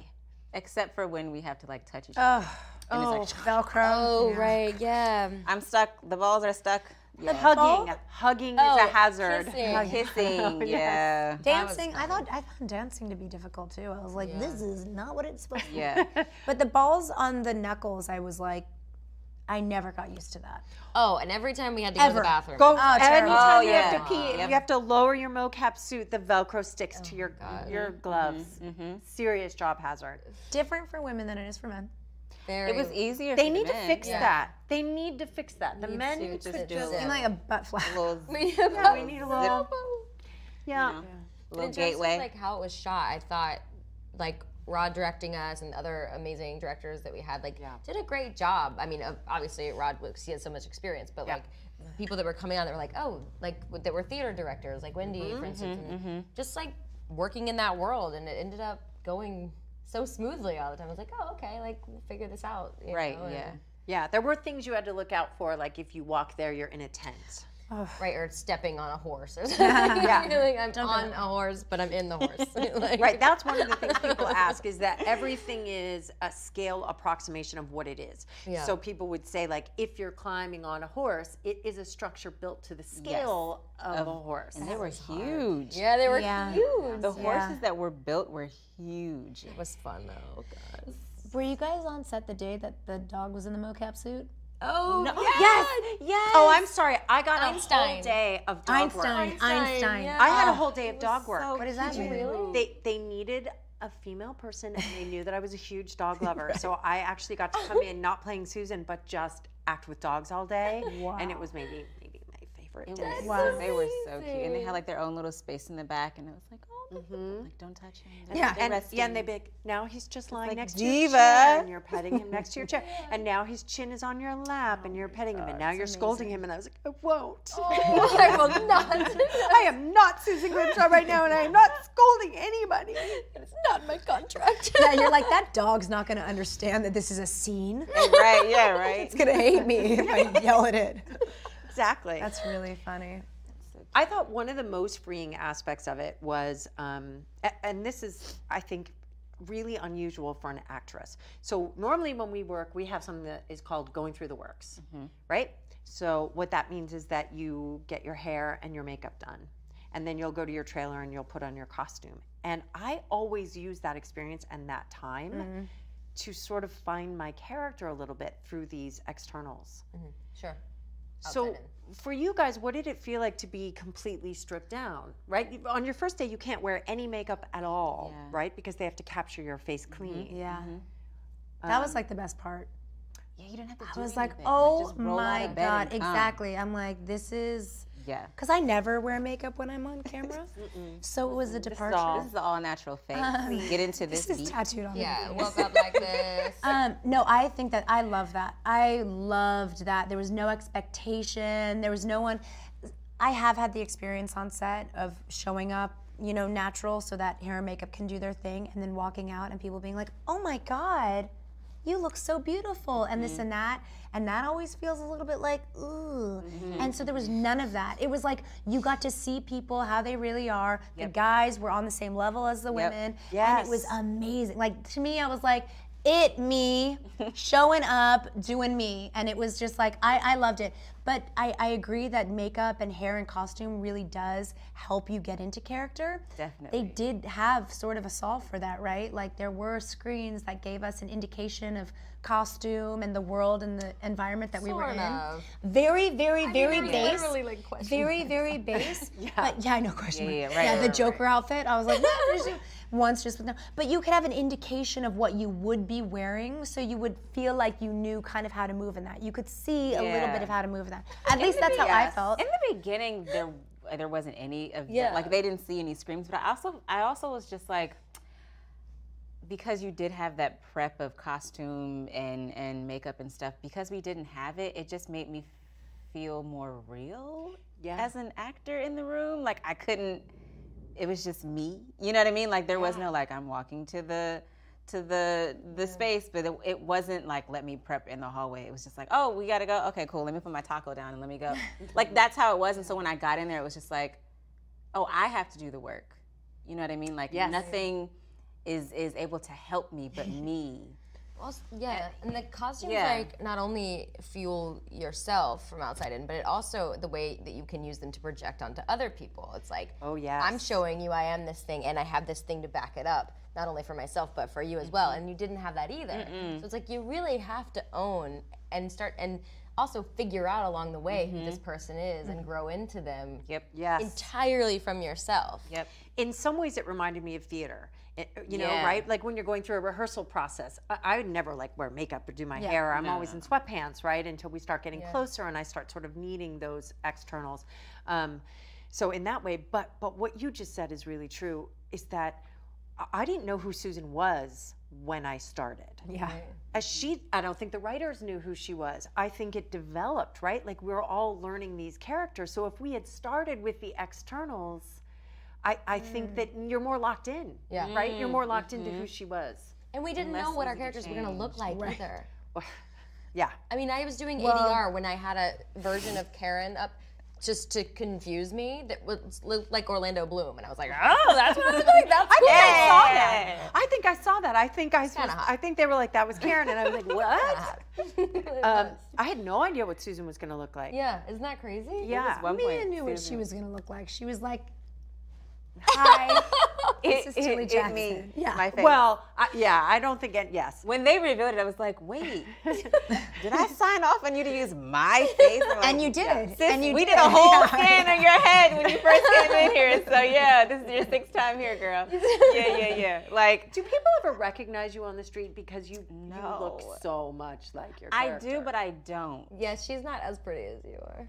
Except for when we have to like touch each other. Oh, oh like, Velcro. Oh, yeah. right, yeah. I'm stuck. The balls are stuck. Yeah. Hugging. Ball? Hugging oh, is a hazard. Kissing. Kissing. Oh, yeah. Yes. Dancing. I thought I found dancing to be difficult too. I was like, yeah. this is not what it's supposed to be. Yeah. But the balls on the knuckles, I was like, I never got used to that. Oh, and every time we had to Ever. go to the bathroom. Go, oh, every time oh, you yeah. have to pee, yep. you have to lower your mocap suit, the Velcro sticks oh, to your, your gloves. Mm-hmm. Serious job hazard. Different for women than it is for men. Very it was easier They for need the men. to fix yeah. that. They need to fix that. The need men need to fix just do like a butt flap. We, yeah, we need a little... Yeah. You know, a little gateway. Just like how it was shot, I thought, like, Rod directing us and other amazing directors that we had, like, yeah. did a great job. I mean, obviously, Rod, he had so much experience, but, yeah. like, people that were coming on that were like, oh, like, that were theater directors, like Wendy, mm-hmm, for instance, mm-hmm, and mm-hmm. just, like, working in that world, and it ended up going so smoothly all the time. I was like, oh, okay, like, we'll figure this out. You right, know, yeah. Yeah, there were things you had to look out for, like, if you walk there, you're in a tent. Oh. Right, or stepping on a horse or something. Yeah. Like I'm Don't on a horse, but I'm in the horse. Like. Right, that's one of the things people ask, is that everything is a scale approximation of what it is. Yeah. So people would say, like, if you're climbing on a horse, it is a structure built to the scale yes. of, of a horse. And that they were huge. Hard. Yeah, they were yeah. huge. The horses yeah. that were built were huge. It was fun, though. God. Were you guys on set the day that the dog was in the mocap suit? Oh, no. yes. yes, yes. Oh, I'm sorry. I got Einstein. a whole day of dog Einstein. work. Einstein, Einstein. Yeah. I had a whole day of dog work. So what does that mean? Really? They, they needed a female person, and they knew that I was a huge dog lover. Right. So I actually got to come in, not playing Susan, but just act with dogs all day. Wow. And it was maybe maybe my favorite day. Wow. They were so cute. And they had like their own little space in the back, and it was like, oh. Mm-hmm. Like, don't touch him. Don't yeah, and, yeah, and they big. Like, now he's just lying like next diva. to your chair, and you're petting him next to your chair, and now his chin is on your lap, oh and you're petting God, him, and now you're amazing. scolding him, and I was like, I won't. Oh, I will not. I am not Susan Grimshaw right now, and I am not scolding anybody. It's not my contract. Yeah, you're like, that dog's not going to understand that this is a scene. Right? Yeah, right. It's going to hate me if I yell at it. Exactly. That's really funny. I thought one of the most freeing aspects of it was, um, and this is, I think, really unusual for an actress. So normally when we work, we have something that is called going through the works, mm-hmm. right? So what that means is that you get your hair and your makeup done, and then you'll go to your trailer and you'll put on your costume. And I always use that experience and that time mm-hmm. to sort of find my character a little bit through these externals. Mm-hmm. Sure. So for you guys, what did it feel like to be completely stripped down, right? On your first day, you can't wear any makeup at all, yeah. right? Because they have to capture your face clean. Mm-hmm. Yeah. Mm-hmm. That um, was like the best part. Yeah, you didn't have to do I was anything. like, oh like, my God, exactly. Come. I'm like, this is, yeah. because I never wear makeup when I'm on camera. Mm-mm. So it was a departure. This is, all, this is the all natural face. Um, Get into this This is beat. tattooed on yeah, me. Yeah, woke up like this. Um, no, I think that, I love that. I loved that. There was no expectation. There was no one. I have had the experience on set of showing up, you know, natural so that hair and makeup can do their thing, and then walking out and people being like, oh my God, you look so beautiful, and this mm-hmm. and that, and that always feels a little bit like, ooh. Mm-hmm. And so there was none of that. It was like, you got to see people, how they really are. Yep. The guys were on the same level as the yep. women, yes. and it was amazing. Like, to me, I was like, it me, showing up, doing me, and it was just like, I, I loved it. But I, I agree that makeup and hair and costume really does help you get into character. Definitely. They did have sort of a solve for that, right? Like, there were screens that gave us an indication of costume and the world and the environment that sort we were of. in. Very, very, I very mean, base. Literally, like, question very, very base. yeah. But yeah, I know question mark. Yeah, yeah, right, yeah right, the right, Joker right. outfit. I was like, what? you? Once just with them. But you could have an indication of what you would be wearing, so you would feel like you knew kind of how to move in that. You could see yeah. a little bit of how to move in that. At in least that's how yes. I felt. In the beginning, there there wasn't any of yeah. them. Like, they didn't see any screams. But I also I also was just like, because you did have that prep of costume and and makeup and stuff. Because we didn't have it, it just made me feel more real yeah. as an actor in the room. Like, I couldn't. It was just me, you know what I mean? Like, there yeah. was no like, I'm walking to the to the the yeah. space, but it, it wasn't like, let me prep in the hallway. It was just like, oh, we gotta go. Okay, cool. Let me put my taco down and let me go. Like, that's how it was. And so when I got in there, it was just like, oh, I have to do the work. You know what I mean? Like, yes. nothing is is able to help me but me. Well, yeah, and the costumes yeah. like not only fuel yourself from outside in, but it also the way that you can use them to project onto other people. It's like, oh yeah, I'm showing you I am this thing, and I have this thing to back it up, not only for myself but for you as well. And you didn't have that either, mm-mm. so it's like you really have to own and start and also figure out along the way mm-hmm. who this person is mm-hmm. and grow into them. Yep. Yes. Entirely from yourself. Yep. In some ways, it reminded me of theater. It, you know, yeah. right? Like when you're going through a rehearsal process, I, I would never like wear makeup or do my yeah. hair. I'm no, always no. in sweatpants, right? Until we start getting yeah. closer and I start sort of needing those externals. Um, so in that way, but but what you just said is really true. Is that I didn't know who Susan was when I started. Yeah. Right. As she, I don't think the writers knew who she was. I think it developed, right? Like we were all learning these characters. So if we had started with the externals, I, I mm. think that you're more locked in, yeah. right? You're more locked mm-hmm. into who she was. And we didn't Unless know what our characters changed. were gonna look like right. either. Yeah. I mean, I was doing well, A D R when I had a version of Karen up just to confuse me, that was like Orlando Bloom, and I was like, oh, that's what I was like. That's cool. I think I saw that. I think I saw that. I think I, was, I think they were like, that was Karen, and I was like, what? um, I had no idea what Susan was going to look like. Yeah, isn't that crazy? Yeah, one Mia point, knew what Susan. she was going to look like. She was like, hi, this is Tilly Jackson. Me, yeah. My face. Well, I, yeah, I don't think, it, yes. When they revealed it, I was like, wait, did I sign off on you to use my face? Like, and you did. Sis, and you we did, did a whole scan yeah. on your head when you first came in here. So yeah, this is your sixth time here, girl. Yeah, yeah, yeah. Like, do people ever recognize you on the street because you, no. you look so much like your character? I do, but I don't. Yeah, she's not as pretty as you are.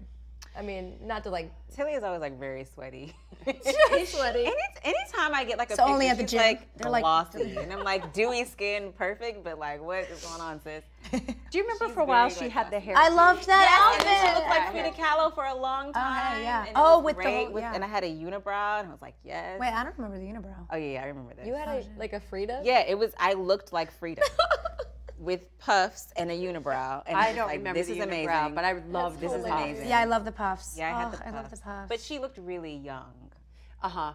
I mean, not to like. Tilly is always like very sweaty. She's sweaty. Any, anytime I get like a so picture, only at the she's gym. like They're glossy, like... and I'm like dewy skin, perfect. But like, what is going on, sis? Do you remember she's for a while very, she like, had the hair? I loved that outfit. Yes, she looked like Frida Kahlo for a long time. Uh, yeah. And oh, with great, the with, yeah. and I had a unibrow, and I was like, yes. Wait, I don't remember the unibrow. Oh yeah, I remember that. You had oh, a, like a Frida. Yeah, it was. I looked like Frida. With puffs and a unibrow, and I don't like, remember this the is unibrow, amazing. But I love this hilarious. is amazing. Yeah, I love the puffs. Yeah, I, oh, had the puffs. I love the puffs. But she looked really young. Uh huh.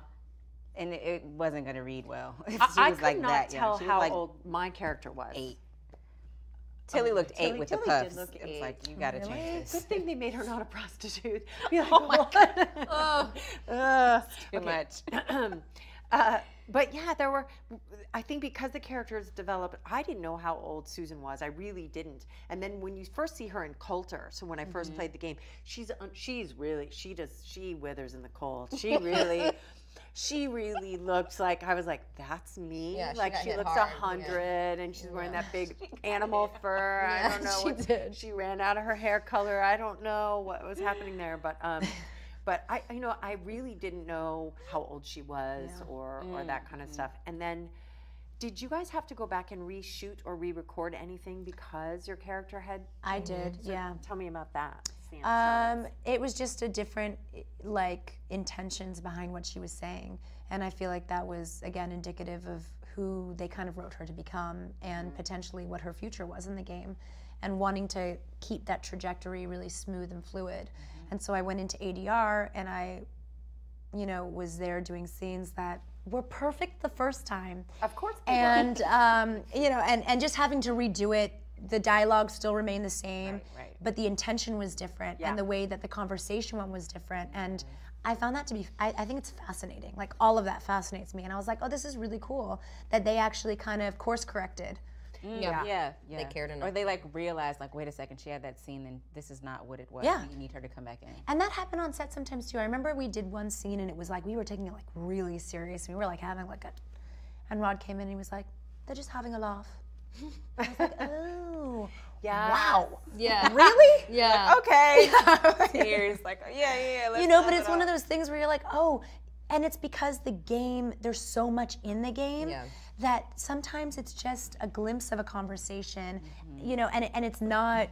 And it, it wasn't going to read well. She I, was I like could not that tell how like old my character was. Eight. Tilly oh, looked Tilly, eight with Tilly the puffs. Did look eight. It's like you got to really? change this. Good thing they made her not a prostitute. Be like, oh my god. Oh. uh, too okay. much. Uh, but yeah, there were, I think because the characters developed, I didn't know how old Susan was. I really didn't. And then when you first see her in Coulter, so when I first mm-hmm. played the game, she's, she's really, she does, she withers in the cold. She really, she really looked like, I was like, that's me. Yeah, she like she looks a hundred yeah. and she's yeah. wearing that big animal fur. Yeah, I don't know. She what, did. She ran out of her hair color. I don't know what was happening there, but, um. But I, you know, I really didn't know how old she was yeah. or, mm, or that kind of mm. stuff. And then, did you guys have to go back and reshoot or re-record anything because your character had? I did. So yeah. Tell me about that. Um, it was just a different, like, intentions behind what she was saying, and I feel like that was again indicative of who they kind of wrote her to become and mm. potentially what her future was in the game, and wanting to keep that trajectory really smooth and fluid. And so I went into A D R and I, you know, was there doing scenes that were perfect the first time. Of course they were. And, um, you know, and, and just having to redo it, the dialogue still remained the same, right, right. but the intention was different yeah. and the way that the conversation went was different. And mm-hmm. I found that to be, I, I think it's fascinating. Like all of that fascinates me. And I was like, oh, this is really cool that they actually kind of course corrected. Mm, yeah. yeah, yeah. They cared enough. Or they like realized, like, wait a second, she had that scene and this is not what it was. Yeah. You need her to come back in. And that happened on set sometimes too. I remember we did one scene and it was like, we were taking it like really serious. We were like having like a, and Rod came in and he was like, they're just having a laugh. I was like, oh. Yeah. Wow. Yeah. Really? Yeah. Like, okay. Tears, like, yeah, yeah, yeah. Let's you know, but it's it one of those things where you're like, oh, and it's because the game, there's so much in the game. Yeah. That sometimes it's just a glimpse of a conversation, mm-hmm. you know, and and it's not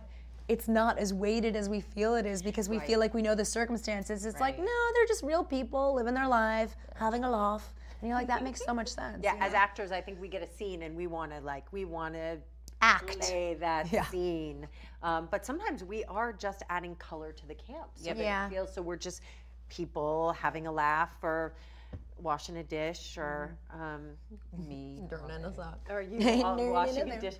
it's not as weighted as we feel it is because we right. feel like we know the circumstances. It's right. like, no, they're just real people living their life, having a laugh. And you're like, that makes so much sense. Yeah, you know? As actors, I think we get a scene and we want to like, we want to act. Play that yeah. scene. Um, but sometimes we are just adding color to the camp. So yep. yeah. it feels, so we're just people having a laugh or washing a dish, or um, me, Durning us up. Or you all washing a dish.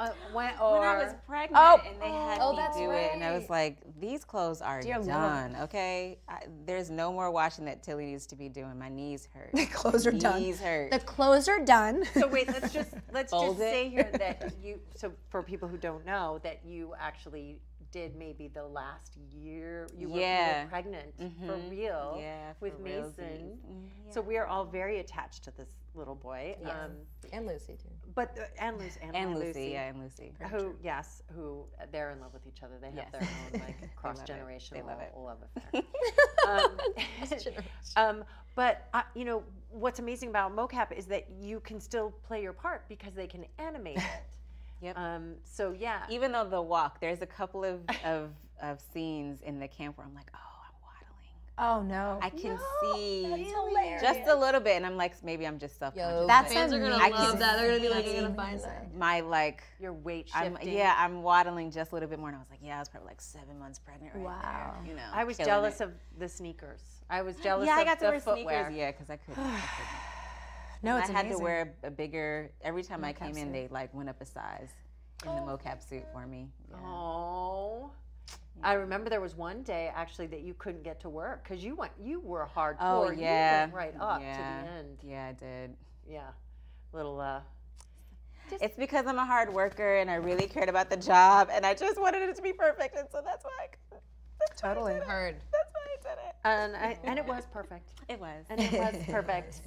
Uh, when, or, when I was pregnant oh, and they had oh, me do right. it, and I was like, these clothes are Dear done, Lord. okay? I, there's no more washing that Tilly needs to be doing. My knees hurt. The clothes are knees done. Knees hurt. The clothes are done. So wait, let's just let's Fold just it. say here that you. So for people who don't know, that you actually did maybe the last year you were, yeah. you were pregnant mm-hmm. for real yeah, with for Mason. Yeah. So we are all very attached to this little boy. Yes. Um, and Lucy too. But uh, and, Lu and, and Lucy, Lucy, yeah, and Lucy. Who true. yes, who they're in love with each other. They yes. have their own like cross generational love, love affair. um, um, but uh, you know what's amazing about mocap is that you can still play your part because they can animate it. Yep. Um, so yeah, even though the walk, there's a couple of, of, of scenes in the camp where I'm like, oh, I'm waddling. Oh no. I can no, see just a little bit. And I'm like, maybe I'm just self-conscious. That's fans amazing. are going to love that. They're going to be like, you're going to find that. My like, your weight shifting. I'm, yeah, I'm waddling just a little bit more. And I was like, yeah, I was probably like seven months pregnant right wow. there. You know, I was jealous it. of the sneakers. I was jealous yeah, of I got to the wear footwear. Sneakers. Yeah, because I couldn't. I couldn't. No, it's I had amazing. to wear a bigger, every time mocap I came in, suit. they like went up a size in oh. the mocap suit for me. Yeah. Oh. Yeah. I remember there was one day actually that you couldn't get to work because you went, you were hardcore. Oh, yeah. You went right up yeah. to the end. Yeah, I did. Yeah. Little, uh. Just it's because I'm a hard worker and I really cared about the job and I just wanted it to be perfect. And so that's why I couldn't. Totally heard. That's why I did it. And, I, and it was perfect. It was. And it was perfect.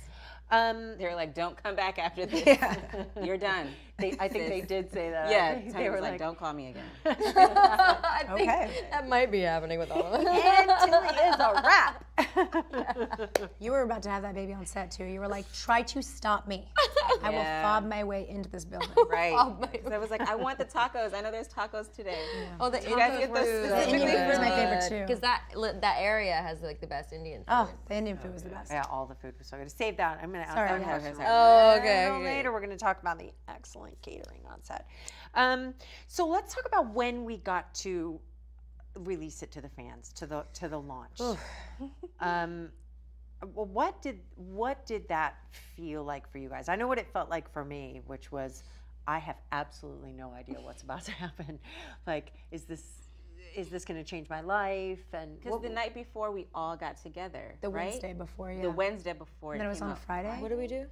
Um, they were like, don't come back after this. Yeah. You're done. They, I think they did say that. Yeah, they, they were like, like, don't call me again. I think okay. that might be happening with all of us. And Tilly is a wrap. You were about to have that baby on set, too. You were like, try to stop me. I will yeah. fob my way into this building. Right. I was like, I want the tacos. I know there's tacos today. Yeah. Oh, the tacos you guys get those the Indian food is my favorite, too. Because that, that area has, like, the best Indian food. Oh, the Indian food was the best. Yeah, all the food was so good. Save that. I'm going to ask that question. Oh, okay. okay. Later, we're going to talk about the excellent catering on set. Um, so let's talk about when we got to release it to the fans, to the to the launch. um, well, what did what did that feel like for you guys? I know what it felt like for me, which was I have absolutely no idea what's about to happen. Like, is this is this going to change my life? And because the night before we all got together, the right? Wednesday before, yeah, the Wednesday before, and it then it was on Friday. What did we do?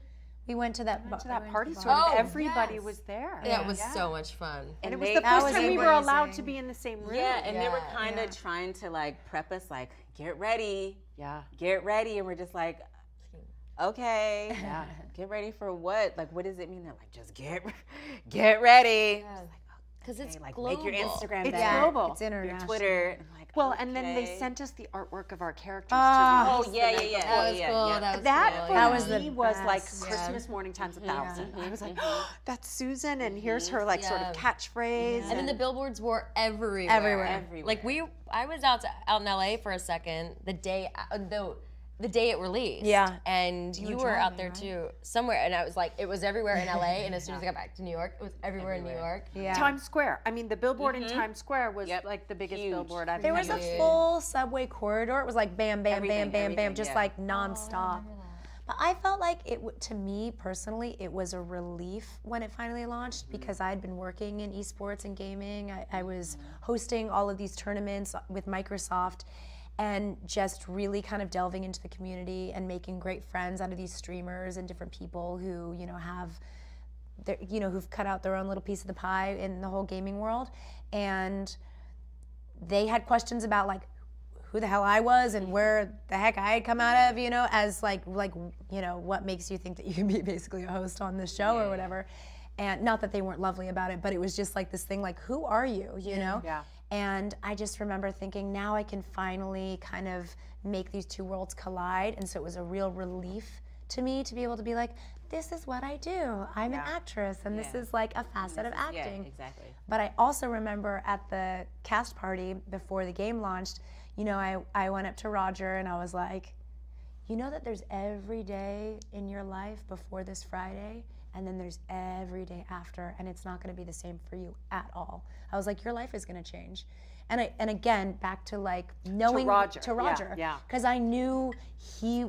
We went to that, we went to that we party store. Oh, everybody yes. was there. Yeah, it was yeah. so much fun. And, and it was they, the first was time amazing. we were allowed to be in the same room. Yeah, and yeah, they were kind of yeah. trying to like prep us, like, get ready. Yeah. Get ready. And we're just like, okay. Yeah. Get ready for what? Like, what does it mean? They're like, just get get ready. Yeah. Because it's okay, like global. Make your Instagram it's better. global. It's international. Your Twitter. And like, well, okay. and then they sent us the artwork of our characters. Oh, to oh yeah, yeah, yeah. That was yeah, cool. Yeah. That was that cool. That was, yeah. was like yeah. Christmas morning times a thousand. Yeah. I was like, oh, that's Susan, and here's her like yeah. sort of catchphrase. Yeah. And then the billboards were everywhere. Everywhere. Everywhere. Like we, I was out to, out in L A for a second the day uh, the the day it released. Yeah. And you, you were, were out there right? too, somewhere. And I was like, it was everywhere in L A. And as soon as I got back to New York, it was everywhere, everywhere. in New York. Yeah. Times Square. I mean, the billboard mm-hmm. in Times Square was yep. like the biggest Huge. billboard I've ever seen. There was a full subway corridor. It was like bam, bam, everything, bam, bam, bam, just yeah. like nonstop. Oh, but I felt like it, to me personally, it was a relief when it finally launched mm-hmm. because I had been working in esports and gaming. I, I was hosting all of these tournaments with Microsoft. And just really kind of delving into the community and making great friends out of these streamers and different people who, you know, have, their, you know, who've cut out their own little piece of the pie in the whole gaming world. And they had questions about like who the hell I was and where the heck I had come out of, you know, as like, like you know, what makes you think that you can be basically a host on this show yeah. or whatever. And not that they weren't lovely about it, but it was just like this thing like, who are you, you know? Yeah. And I just remember thinking, now I can finally kind of make these two worlds collide. And so it was a real relief to me to be able to be like, this is what I do. I'm yeah. an actress, and yeah. this is like a facet of acting. Yeah, exactly. But I also remember at the cast party before the game launched, you know, I, I went up to Roger and I was like, you know that there's every day in your life before this Friday? And then there's every day after, and it's not gonna be the same for you at all. I was like, your life is gonna change. And I, and again, back to like knowing- To Roger. To Roger. Yeah, yeah. Cause I knew he,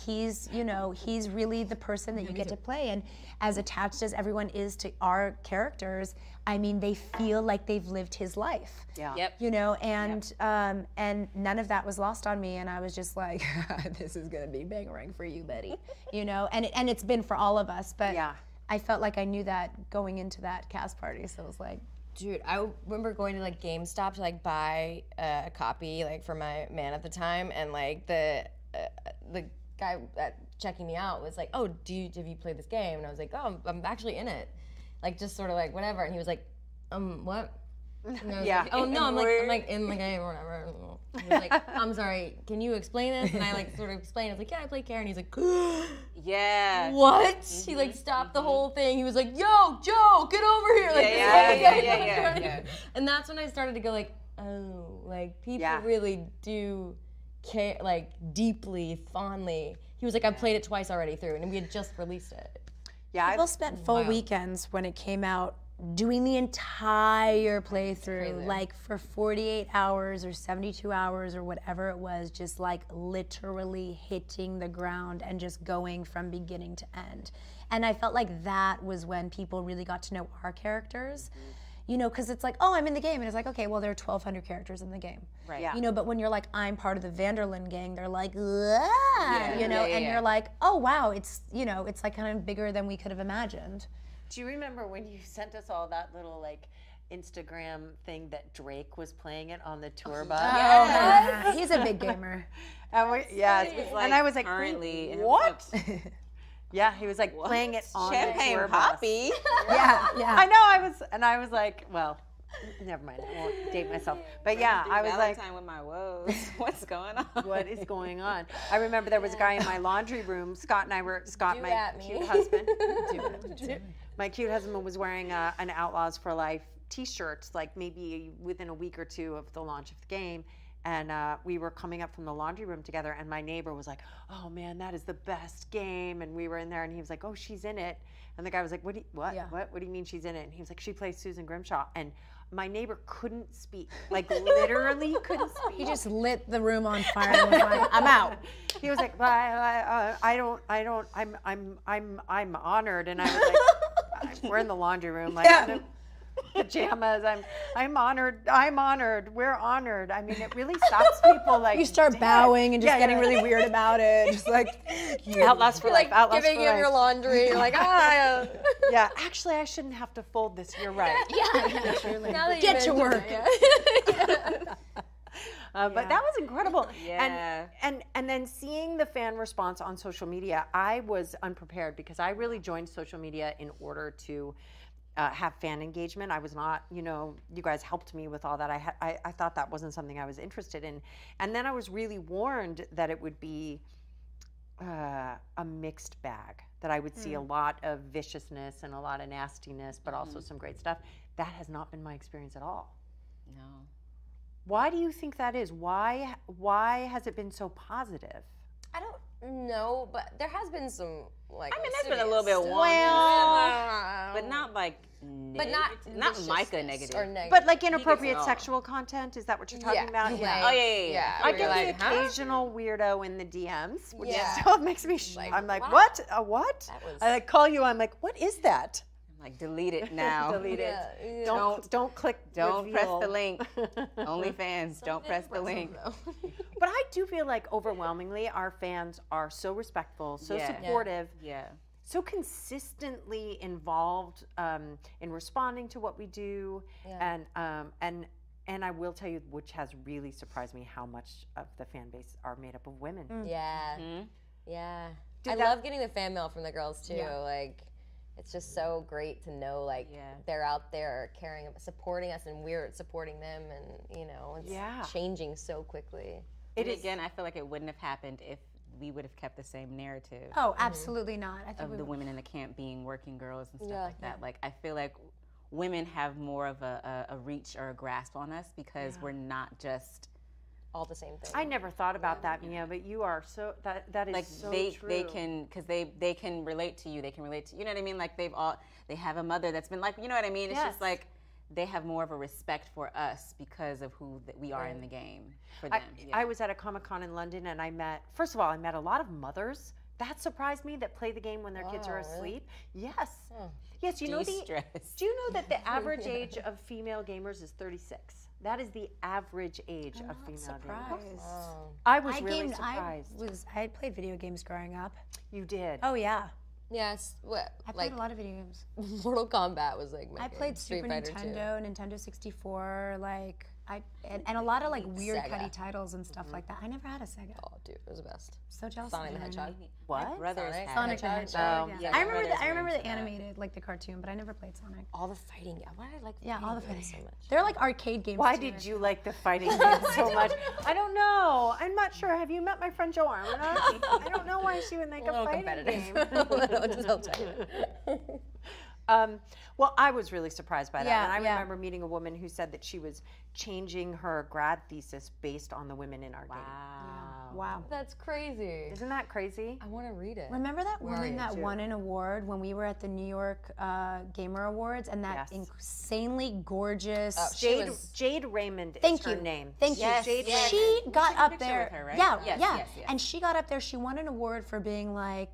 he's, you know, he's really the person that you get to play. And as attached as everyone is to our characters, I mean, they feel like they've lived his life. Yeah. Yep. You know, and yep. um, and none of that was lost on me, and I was just like, this is gonna be bangarang for you, buddy. You know, and it, and it's been for all of us, but yeah. I felt like I knew that going into that cast party, so it was like. Dude, I remember going to like GameStop to like buy uh, a copy like for my man at the time, and like the uh, the guy checking me out was like, "Oh, do you, have you played this game?" And I was like, "Oh, I'm, I'm actually in it," like just sort of like whatever. And he was like, "Um, what?" And I was yeah. like, "Oh no, I'm like I'm like in the game or whatever." He was like, "I'm sorry, can you explain this?" And I like sort of explained. I was like, "Yeah, I play Karen." He's like, "Yeah." What? Mm-hmm. He like stopped mm-hmm. the whole thing. He was like, "Yo, Joe, get over here!" Like, yeah, yeah, yeah, yeah, yeah, yeah, yeah. And that's when I started to go like, "Oh, like people yeah. really do care, like deeply, fondly." He was like, "I've played it twice already through," and we had just released it. Yeah, people I've, spent full wow. weekends when it came out. Doing the entire playthrough, like for forty-eight hours or seventy-two hours or whatever it was, just like literally hitting the ground and just going from beginning to end. And I felt like that was when people really got to know our characters. Mm-hmm. You know, because it's like, oh, I'm in the game. And it's like, okay, well, there are twelve hundred characters in the game. Right. Yeah. You know, but when you're like, I'm part of the Van der Linde gang, they're like, yeah. you know, yeah, yeah, and yeah. you're like, oh, wow, it's, you know, it's like kind of bigger than we could have imagined. Do you remember when you sent us all that little like Instagram thing that Drake was playing it on the tour bus? Oh, yes. Yes. He's a big gamer. And we, yeah, was like and I was like, currently what? Yeah, he was like what? Playing it on Champagne the tour Poppy. Bus. Yeah, yeah. I know. I was, and I was like, well, never mind. I won't date myself. But yeah, I was Valentine like, with my woes. What's going on? What is going on? I remember there was a guy in my laundry room. Scott and I were. Scott, do my cute husband. Do it. Do it. My cute husband was wearing a, an Outlaws for Life t-shirt, like maybe within a week or two of the launch of the game. And uh, we were coming up from the laundry room together, and my neighbor was like, oh man, that is the best game. And we were in there, and he was like, oh, she's in it. And the guy was like, what? Do you, what? Yeah. What? What do you mean she's in it? And he was like, she plays Susan Grimshaw. And my neighbor couldn't speak, like literally couldn't speak. He just lit the room on fire. And was like, I'm out. He was like, well, I, I, I don't, I don't, I'm, I'm, I'm, I'm honored. And I was like. We're in the laundry room, like yeah. pajamas. I'm, I'm honored. I'm honored. We're honored. I mean, it really stops people. Like you start damn. Bowing and just yeah, getting like, really weird about it. Just like Outlaws for like life. Outlaws giving for in life. Your laundry. You're like ah. Oh. Yeah. Actually, I shouldn't have to fold this. You're right. Yeah. yeah. Surely. Now that you get to work. Yeah. yeah. Uh, but yeah. that was incredible. Yeah. And, and and then seeing the fan response on social media, I was unprepared because I really joined social media in order to uh, have fan engagement. I was not, you know, you guys helped me with all that. I, ha I I thought that wasn't something I was interested in. And then I was really warned that it would be uh, a mixed bag, that I would mm. see a lot of viciousness and a lot of nastiness, but also mm. some great stuff. That has not been my experience at all. No. Why do you think that is? Why why has it been so positive? I don't know, but there has been some like. I mean, there's been a little bit of well, but not like. But not not Micah negative. Or negative. But like inappropriate sexual content. Is that what you're talking yeah. about? Yeah. Like, oh yeah, yeah. yeah. I get like, the occasional huh? weirdo in the D Ms, which yeah. still makes me. Sh like, I'm like, wow. what? A what? Was... I like call you. I'm like, what is that? Like delete it now. delete it. Yeah. Don't, don't don't click. Don't reveal. Press the link. OnlyFans. Don't press the link. But I do feel like overwhelmingly our fans are so respectful, so yeah. supportive, yeah. yeah, so consistently involved um, in responding to what we do, yeah. and um, and and I will tell you, which has really surprised me, how much of the fan base are made up of women. Mm. Yeah, mm-hmm. yeah. Dude, I love getting the fan mail from the girls too. Yeah. Like. It's just so great to know, like yeah. they're out there caring, supporting us, and we're supporting them, and you know, it's yeah. changing so quickly. It is, again, I feel like it wouldn't have happened if we would have kept the same narrative. Oh, absolutely mm-hmm. not. I think of we the would. Women in the camp being working girls and stuff yeah, like that. Yeah. Like I feel like women have more of a, a, a reach or a grasp on us because yeah. we're not just. All the same thing. I never thought about yeah. that, Mia, but you are so, that, that is like so they, true. They can, because they, they can relate to you, they can relate to, you know what I mean? Like they've all, they have a mother that's been like, you know what I mean? It's yes. just like, they have more of a respect for us because of who that we are in the game for them. I, yeah. I was at a Comic-Con in London and I met, first of all, I met a lot of mothers. That surprised me, that play the game when their oh, kids are asleep. Really? Yes. Hmm. Yes, you know the, do you know that the average age of female gamers is thirty-six? That is the average age I'm of female surprised. Gamers. Oh. I was I really gamed, surprised. I, was, I played video games growing up. You did? Oh, yeah. Yes. What, I like, played a lot of video games. Mortal Kombat was like my I game. Played Super Nintendo, two. Nintendo sixty-four, like, I and, and a lot of like weird Sega. Cutty titles and stuff mm-hmm. like that. I never had a Sega. Oh, dude, it was the best. So jealous. Sonic the Hedgehog. What? My brothers Sonic, Sonic the Hedgehog. Oh, yeah. Yeah, I remember the I remember the animated, like the cartoon, but I never played Sonic. All the fighting. Why did I like? Yeah, all the fighting so much. They're like arcade games. Why did you like the fighting games so much? I don't know. I'm not sure. Have you met my friend Joe Armanox? I don't know why she would like a, a fighting game. A Um, well, I was really surprised by that. Yeah, and I yeah. remember meeting a woman who said that she was changing her grad thesis based on the women in our wow. game. Yeah. Wow. That's crazy. Isn't that crazy? I want to read it. Remember that Where woman that too? Won an award when we were at the New York uh, Gamer Awards? And that yes. insanely gorgeous... Oh, Jade, was... Jade Raymond is Thank her you. Name. Thank yes, you. Jade yes. She got up there... Her, right? Yeah, yes, yeah. Yes, yes. And she got up there, she won an award for being like,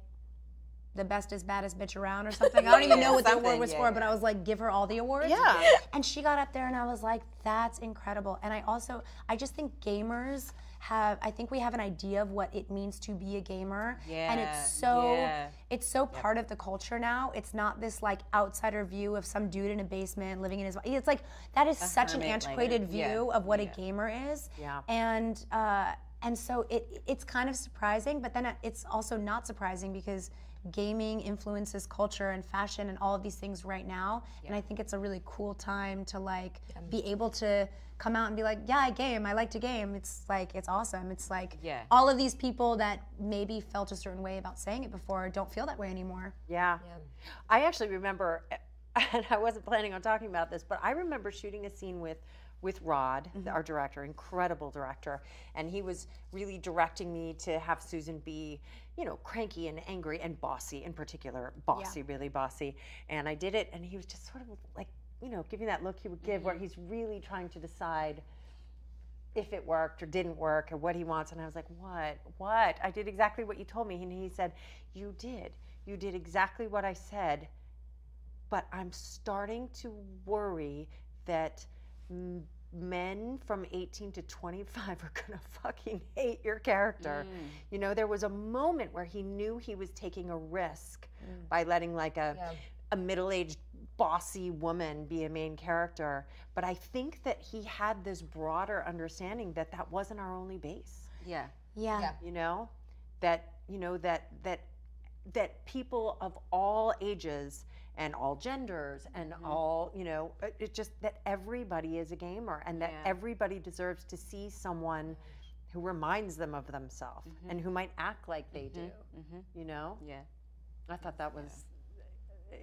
the bestest, baddest bitch around or something. I don't even know what the award was yeah, for, yeah. but I was like, give her all the awards. Yeah. And she got up there and I was like, that's incredible. And I also, I just think gamers have, I think we have an idea of what it means to be a gamer. Yeah. And it's so, yeah. it's so part yep. of the culture now. It's not this like outsider view of some dude in a basement living in his, it's like, that is a such an antiquated like view yeah. of what yeah. a gamer is. Yeah. And, uh, and so it it's kind of surprising, but then it's also not surprising because gaming influences culture and fashion and all of these things right now. Yeah. And I think it's a really cool time to like yeah. be able to come out and be like, yeah, I game, I like to game. It's like, it's awesome. It's like yeah. all of these people that maybe felt a certain way about saying it before don't feel that way anymore. Yeah. yeah. I actually remember, and I wasn't planning on talking about this, but I remember shooting a scene with with Rod, mm-hmm. our director, incredible director, and he was really directing me to have Susan be, you know, cranky and angry and bossy in particular, bossy, yeah. really bossy, and I did it, and he was just sort of like, you know, giving that look he would give mm-hmm. where he's really trying to decide if it worked or didn't work or what he wants, and I was like, what, what? I did exactly what you told me, and he said, you did, you did exactly what I said, but I'm starting to worry that men from eighteen to twenty-five are gonna fucking hate your character. Mm. You know, there was a moment where he knew he was taking a risk mm. by letting like a, yeah. a middle-aged bossy woman be a main character. But I think that he had this broader understanding that that wasn't our only base. Yeah. Yeah. yeah. You know, that, you know, that, that, that people of all ages and all genders and mm-hmm. all, you know, it's just that everybody is a gamer and that yeah. everybody deserves to see someone who reminds them of themselves mm-hmm. and who might act like they mm-hmm. do, mm-hmm. you know? Yeah. I thought that was,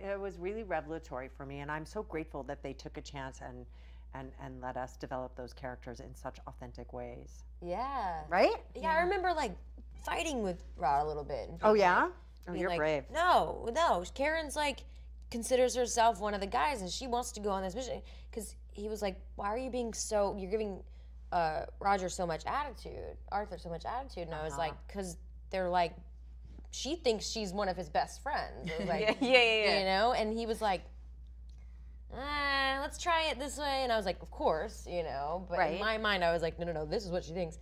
yeah. it was really revelatory for me, and I'm so grateful that they took a chance and, and, and let us develop those characters in such authentic ways. Yeah. Right? Yeah, yeah. I remember like fighting with Rod a little bit. Oh yeah? Oh, you're like, brave. No, no, Karen's like, considers herself one of the guys and she wants to go on this mission because he was like, why are you being so, you're giving uh, Roger so much attitude, Arthur so much attitude, and uh-huh. I was like, because they're like, she thinks she's one of his best friends. I was like, yeah, yeah, yeah, yeah. You know, and he was like, eh, let's try it this way, and I was like, of course, you know, but right. in my mind I was like, no, no, no, this is what she thinks.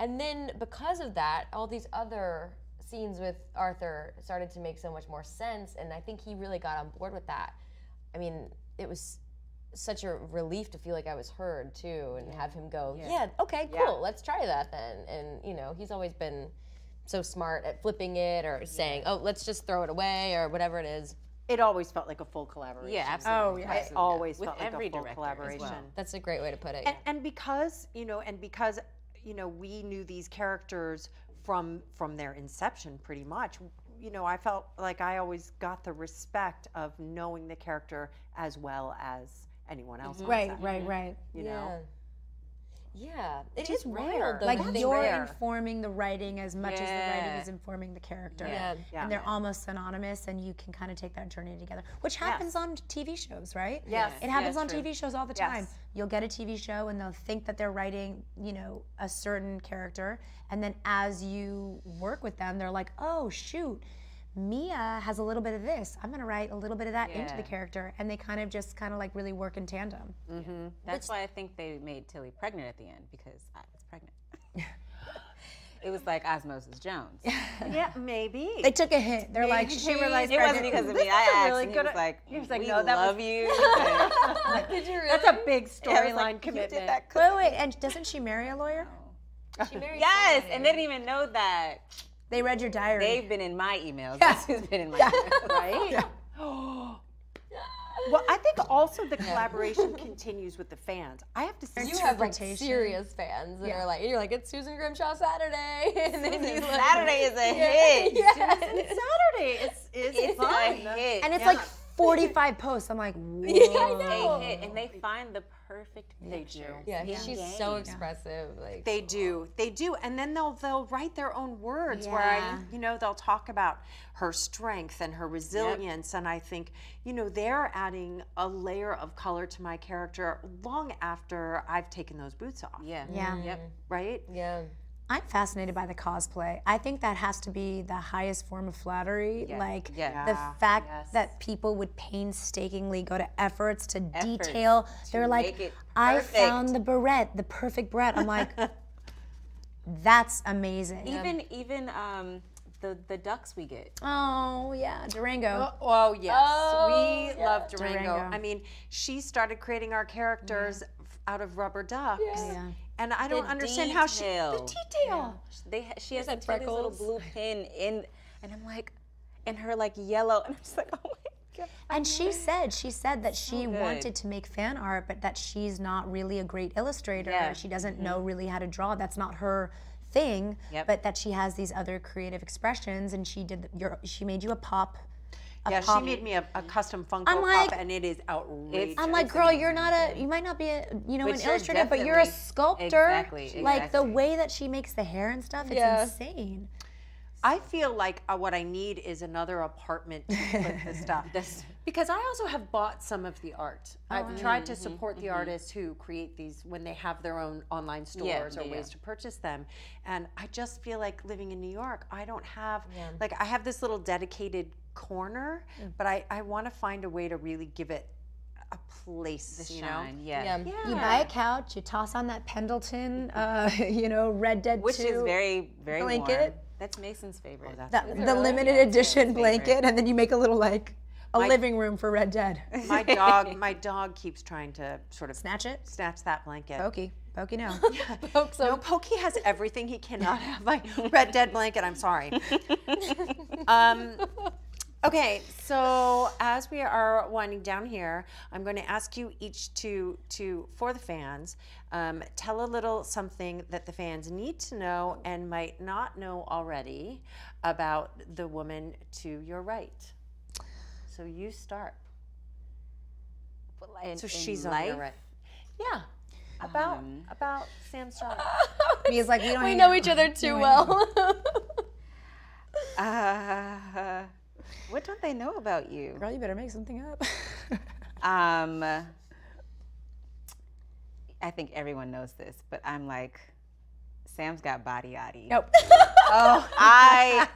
And then because of that, all these other scenes with Arthur started to make so much more sense, and I think he really got on board with that. I mean, it was such a relief to feel like I was heard too, and yeah. have him go, yeah, yeah okay, cool, yeah. let's try that then. And you know, he's always been so smart at flipping it or yeah. saying, oh, let's just throw it away or whatever it is. It always felt like a full collaboration. Yeah, absolutely. Oh, yeah. It always yeah. felt with like every a full collaboration. Well. That's a great way to put it. And, yeah. and because you know, and because you know, we knew these characters from from their inception pretty much, you know, I felt like I always got the respect of knowing the character as well as anyone else. Mm-hmm. Right, right, right. You yeah. know? Yeah, it is rare. Like you're informing the writing as much as the writing is informing the character. Yeah. Yeah. And they're almost synonymous, and you can kind of take that journey together, which happens on T V shows, right? Yes. It happens on T V shows all the time. You'll get a T V show, and they'll think that they're writing, you know, a certain character, and then as you work with them, they're like, oh, shoot. Mia has a little bit of this. I'm gonna write a little bit of that yeah. into the character, and they kind of just kind of like really work in tandem. Mm-hmm. That's Which, why I think they made Tilly pregnant at the end, because I was pregnant. It was like Osmosis Jones. Yeah, maybe. They took a hit. They're maybe like, she, she realized it wasn't because of me. I asked, really and he was a, like, he was like, we no, that love was, you. Like, did you really? That's a big storyline like, commitment. Did that wait, wait, and doesn't she marry a lawyer? No. She married yes, somebody. And they didn't even know that. They read your diary. They've been in my emails. Yeah. This has been in my yeah. emails, right? Yeah. Well, I think also the collaboration continues with the fans. I have to say, you have like serious fans that yeah. are like, you're like, it's Susan Grimshaw Saturday, and then you like, Saturday is a hit. Yes. Yes. Saturday is is it's fun. A hit. And it's yeah. like forty-five posts. I'm like, whoa. Yeah, I know. They hit, and they find the perfect picture. They do. Yeah, yeah. she's yeah. so expressive. Like they do, they do, and then they'll they'll write their own words. Yeah. Where I, you know, they'll talk about her strength and her resilience, yep. and I think, you know, they're adding a layer of color to my character long after I've taken those boots off. Yeah, yeah, mm-hmm. yep, right. Yeah. I'm fascinated by the cosplay. I think that has to be the highest form of flattery. Yes. Like yeah. the fact yes. that people would painstakingly go to efforts to efforts detail. To They're like, I found the barrette, the perfect barrette. I'm like, that's amazing. Even yeah. even um, the the ducks we get. Oh yeah, Durango. Oh, oh yes, oh, we yeah. love Durango. Durango. I mean, she started creating our characters yeah. out of rubber ducks. Yeah. Yeah. And I don't the understand detail. How she the detail. Yeah. They she has like this little blue pin in, and I'm like, and her like yellow, and I'm just like, oh my god. And she said she said that so she good. wanted to make fan art, but that she's not really a great illustrator. Yeah. She doesn't mm-hmm. know really how to draw. That's not her thing. Yep. But that she has these other creative expressions, and she did your she made you a pop. A yeah, pop. She made me a, a custom Funko like, Pop, and it is outrageous. I'm like, girl, you're not a, you might not be a, you know, Which an illustrator, but you're a sculptor. Exactly, exactly. Like the way that she makes the hair and stuff, yeah. it's insane. I feel like uh, what I need is another apartment to put this stuff. This, because I also have bought some of the art. Oh, I've wow. tried to support mm-hmm. the artists who create these when they have their own online stores yeah, or yeah. ways to purchase them. And I just feel like living in New York, I don't have, yeah. like I have this little dedicated corner, mm. but I, I want to find a way to really give it a place, the you shine. Know? Yeah. Yeah. yeah. You buy a couch, you toss on that Pendleton, uh, you know, Red Dead Which two. Which is very, very blanket. Warm. That's Mason's favorite. Oh, that's the the limited yeah, edition blanket, favorite. And then you make a little like a my, living room for Red Dead. My dog, my dog keeps trying to sort of snatch it, snatch that blanket. Pokey, Pokey, no, yeah. Pokes no. Pokey has everything. He cannot have my Red Dead blanket. I'm sorry. um, okay, so as we are winding down here, I'm going to ask you each to to for the fans. Um, tell a little something that the fans need to know and might not know already about the woman to your right. So you start. In, so she's on your right. Yeah. About um, about Sam Strelitz. Mia's like, we don't we know each other too well. uh, what don't they know about you? Girl, you better make something up. um. I think everyone knows this, but I'm like, Sam's got body-yaddy. Nope. Oh, I,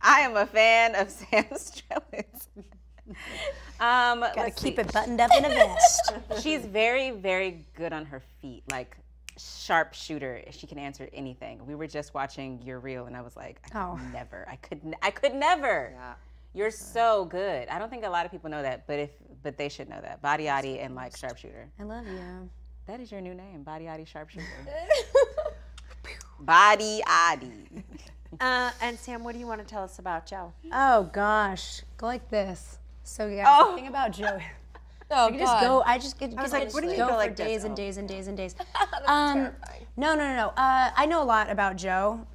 I am a fan of Sam Strelitz. Um, Gotta keep see. It buttoned up in a vest. She's very, very good on her feet, like sharp shooter. She can answer anything. We were just watching your reel, and I was like, I oh. could never. I could, I could never. Yeah. You're so good. I don't think a lot of people know that, but if but they should know that. Body-yaddy and like sharpshooter. I love you. That is your new name, body-yaddy sharpshooter. Body-yaddy. Uh, and Sam, what do you want to tell us about Joe? Oh gosh, go like this. So you got something about Joe. Oh, you just go. I just get. I was like, what do you go for like days and days and days and days? That's um, terrifying. No, no, no, no. Uh, I know a lot about Joe.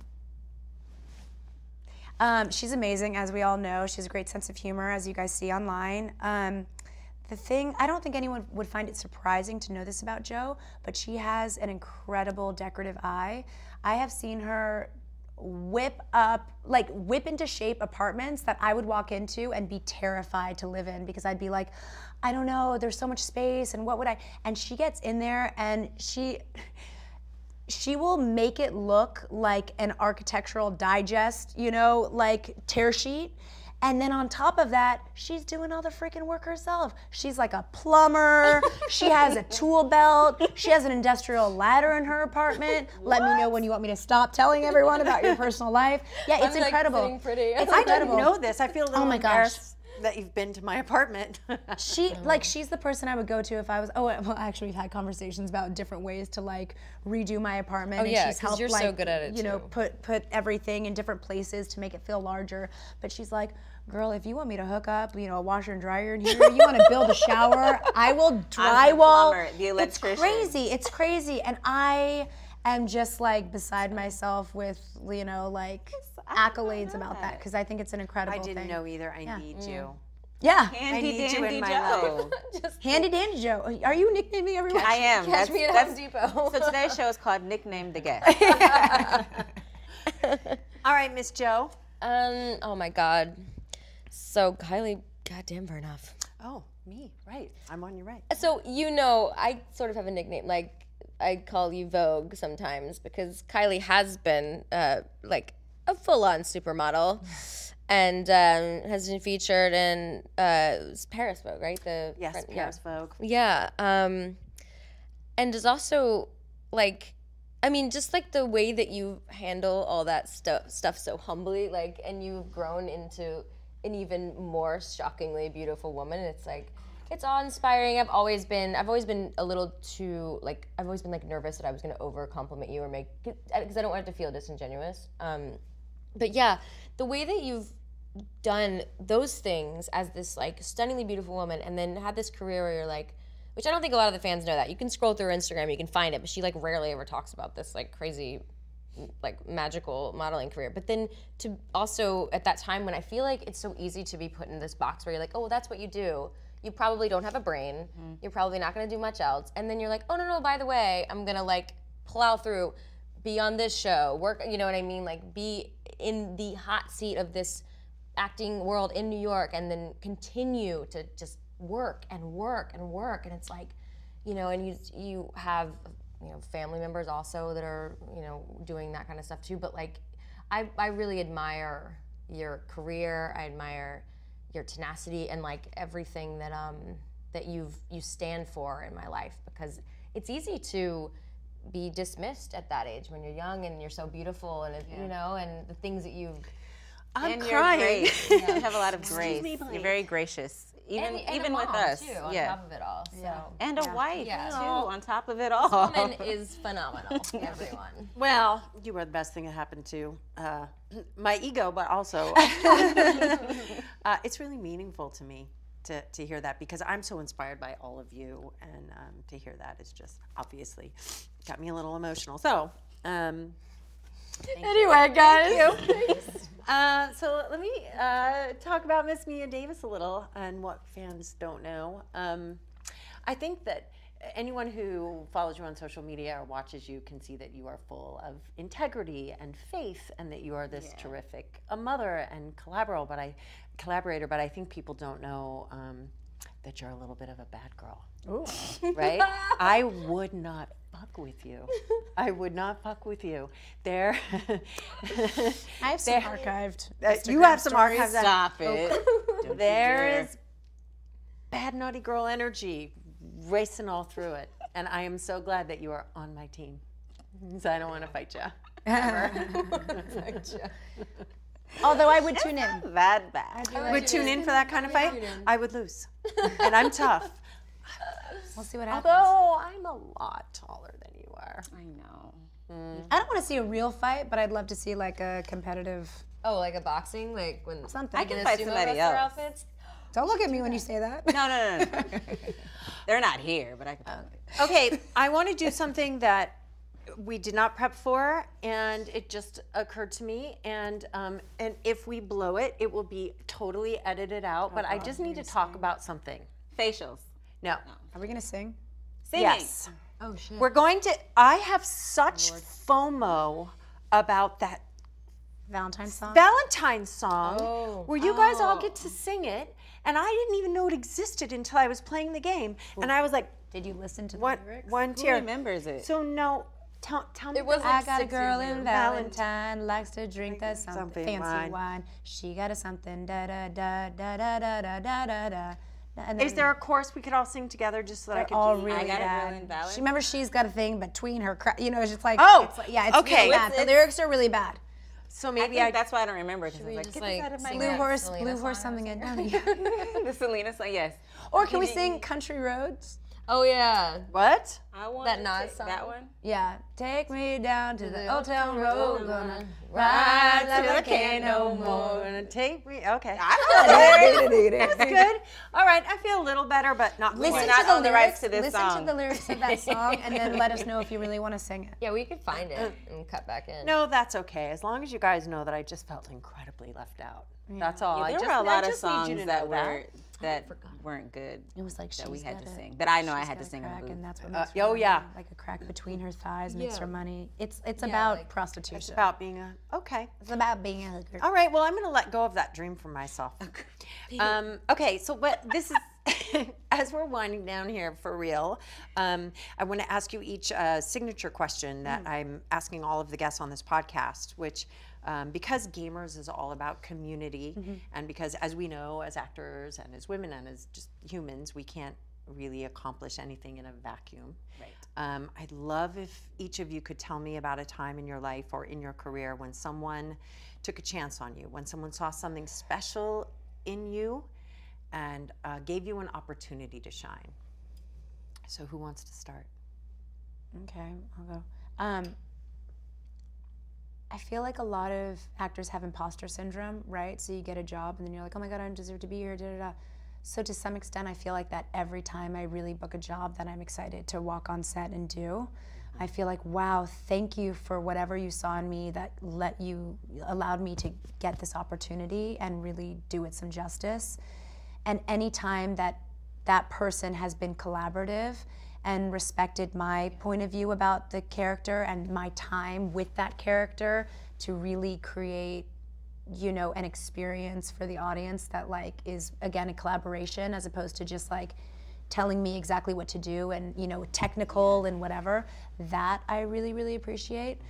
Um, she's amazing, as we all know. She has a great sense of humor, as you guys see online. Um, The thing, I don't think anyone would find it surprising to know this about Jo, but she has an incredible decorative eye. I have seen her whip up, like whip into shape apartments that I would walk into and be terrified to live in, because I'd be like, I don't know, there's so much space and what would I, and she gets in there and she, she will make it look like an architectural digest, you know, like tear sheet. And then on top of that, she's doing all the freaking work herself. She's like a plumber, she has a tool belt, she has an industrial ladder in her apartment. What? Let me know when you want me to stop telling everyone about your personal life. Yeah, it's I'm incredible. Like pretty. It's I incredible. Didn't know this. I feel a little oh my embarrassed gosh. That you've been to my apartment. She, like, she's the person I would go to if I was, oh, well, actually we've had conversations about different ways to like redo my apartment. Oh and yeah, she's helped, you're like, so good at it you too. know, put, put everything in different places to make it feel larger. But she's like, girl, if you want me to hook up, you know, a washer and dryer in here, you want to build a shower, I will drywall. I'm the plumber, the electrician. It's crazy, it's crazy. And I am just like beside myself with, you know, like accolades about that, because I think it's an incredible thing. I didn't thing. know either, I yeah. need mm. you. Yeah, handy I need dandy you in my Joe. Handy dandy Joe. Are you nicknaming everyone? I am. Catch that's, me at Home Depot. So today's show is called Nickname the Guest. All right, Miss Jo. Um, oh my God. So Kylie goddamn Vernoff. Oh, me, right. I'm on your right. So, you know, I sort of have a nickname, like I call you Vogue sometimes, because Kylie has been uh, like a full-on supermodel and um, has been featured in uh, Paris Vogue, right? The Yes, front, Paris yeah. Vogue. Yeah, um, and is also like, I mean, just like the way that you handle all that stuff stuff so humbly, like, and you've grown into an even more shockingly beautiful woman. It's like, it's awe-inspiring. I've always been, I've always been a little too, like, I've always been like nervous that I was gonna over-compliment you or make, because I don't want it to feel disingenuous. Um, but yeah, the way that you've done those things as this like stunningly beautiful woman, and then had this career where you're like, which I don't think a lot of the fans know that. You can scroll through her Instagram, you can find it, but she like rarely ever talks about this like crazy, like magical modeling career. But then to also at that time when I feel like it's so easy to be put in this box where you're like, oh, well, that's what you do. You probably don't have a brain. Mm-hmm. You're probably not gonna do much else. And then you're like, oh no, no, by the way, I'm gonna like plow through, be on this show, work, you know what I mean? Like be in the hot seat of this acting world in New York, and then continue to just work and work and work. And it's like, you know, and you, you have, you know, family members also that are, you know, doing that kind of stuff too. But like, I, I really admire your career. I admire your tenacity and like everything that um that you've you stand for in my life, because it's easy to be dismissed at that age when you're young and you're so beautiful and yeah. you know, and the things that you've. I'm and crying. You're great. Yeah. You have a lot of grace. Me, you're very gracious. Even, and, and even with us, too, on yeah. top of it all, so. yeah. and a yeah. wife yeah. too, on top of it all. This woman is phenomenal, everyone. Well, you were the best thing that happened to uh, my ego, but also uh, it's really meaningful to me to to hear that, because I'm so inspired by all of you, and um, to hear that is just obviously got me a little emotional. So um, anyway, you. guys. Thank you. Uh, so let me uh, talk about Miss Mia Davis a little, and what fans don't know. Um, I think that anyone who follows you on social media or watches you can see that you are full of integrity and faith, and that you are this yeah. terrific a mother and collaborator. But I, collaborator. But I think people don't know um, that you're a little bit of a bad girl. Ooh. Right? I would not fuck with you. I would not fuck with you. There. I have some there, archived. Uh, you have some stories. Archived. Stop it. Don't there is bad naughty girl energy racing all through it, and I am so glad that you are on my team. So I don't want to fight you. Ever. fight you. Although I would tune in. Bad bad. I would, would tune in for that kind of fight. I would lose, and I'm tough. We'll see what happens. Although I'm a lot taller than you are. I know. Mm. I don't want to see a real fight, but I'd love to see like a competitive. Oh, like a boxing, like when something. I can fight somebody else. Outfits. Don't look at me when you say that. No, no, no, no. They're not here, but I can. Uh, okay, I want to do something that we did not prep for, and it just occurred to me. And um, and if we blow it, it will be totally edited out. Oh, but I just need to talk about something. facials. No. no. Are we gonna sing? Singing. Yes. Oh shit. We're going to. I have such Lord. FOMO about that Valentine song. Valentine song. Oh. Where you guys oh. all get to sing it, and I didn't even know it existed until I was playing the game, Ooh. and I was like, "Did you listen to the one, lyrics? One tear." Who remembers it? So no. Tell, tell me it was like I got a girl in Valentine, Valentine likes to drink that something, something fancy wine. wine. She got a something da da da da da da da da da. Is there a chorus we could all sing together just so that I could all do really I got bad. a girl in Valentine. She remember she's got a thing between her cra you know it's just like oh it's like, yeah it's okay really bad. It's, the lyrics are really bad. So maybe I think I, that's why I don't remember because I was like, like out of my blue horse, Selena blue horse something and the Selena song yes. Or can we sing Country Roads? Oh yeah. What? I want that Nas song. That one? Yeah. Take me down to the old town road, gonna ride till I can't no more. Gonna take me. Okay. I don't know. That's good. All right. I feel a little better, but not. Listen not to the, the lyrics to this listen song. Listen to the lyrics of that song, and then let us know if you really want to sing it. Yeah, we could find it and cut back in. No, that's okay. As long as you guys know that I just felt incredibly left out. Yeah. That's all. Yeah, there I just, were a lot of songs that were. That weren't good. It was like that we had to a, sing. That I know I had to sing. Crack, and that's what uh, makes oh yeah, money, like a crack between her thighs yeah. makes her money. It's it's yeah, about like, prostitution. It's about being a okay. It's about being a hooker. All right. Well, I'm gonna let go of that dream for myself. Okay. Um, okay. So what this is, as we're winding down here for real, um, I want to ask you each a signature question that mm. I'm asking all of the guests on this podcast, which. Um, because Gamers is all about community, mm-hmm. and because as we know, as actors and as women and as just humans, we can't really accomplish anything in a vacuum. Right. Um, I'd love if each of you could tell me about a time in your life or in your career when someone took a chance on you, when someone saw something special in you and uh, gave you an opportunity to shine. So who wants to start? Okay, I'll go. Um, I feel like a lot of actors have imposter syndrome, right? So you get a job and then you're like, oh my God, I don't deserve to be here, da da da. So to some extent, I feel like that every time I really book a job that I'm excited to walk on set and do. I feel like, wow, thank you for whatever you saw in me that let you, allowed me to get this opportunity and really do it some justice. And any time that that person has been collaborative and respected my point of view about the character and my time with that character to really create, you know, an experience for the audience that like is, again, a collaboration as opposed to just like telling me exactly what to do and, you know, technical and whatever. That I really, really appreciate.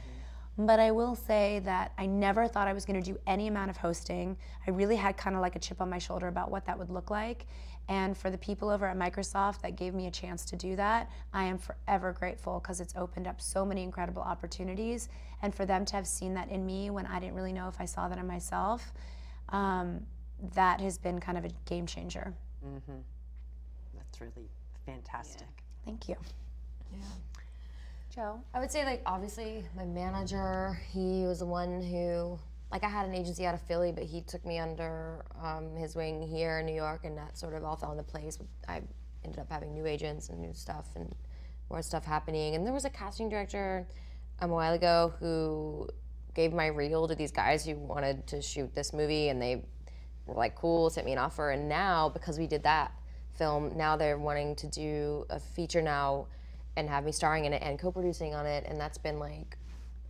But I will say that I never thought I was gonna do any amount of hosting. I really had kind of like a chip on my shoulder about what that would look like. And for the people over at Microsoft that gave me a chance to do that, I am forever grateful because it's opened up so many incredible opportunities. And for them to have seen that in me when I didn't really know if I saw that in myself, um, that has been kind of a game changer. Mm-hmm. That's really fantastic. Yeah. Thank you. Yeah. Joe? I would say, like, obviously my manager, he was the one who, like I had an agency out of Philly, but he took me under um, his wing here in New York, and that sort of all fell into place. I ended up having new agents and new stuff and more stuff happening. And there was a casting director um, a while ago who gave my reel to these guys who wanted to shoot this movie, and they were like, cool, sent me an offer. And now, because we did that film, now they're wanting to do a feature now and have me starring in it and co-producing on it, and that's been like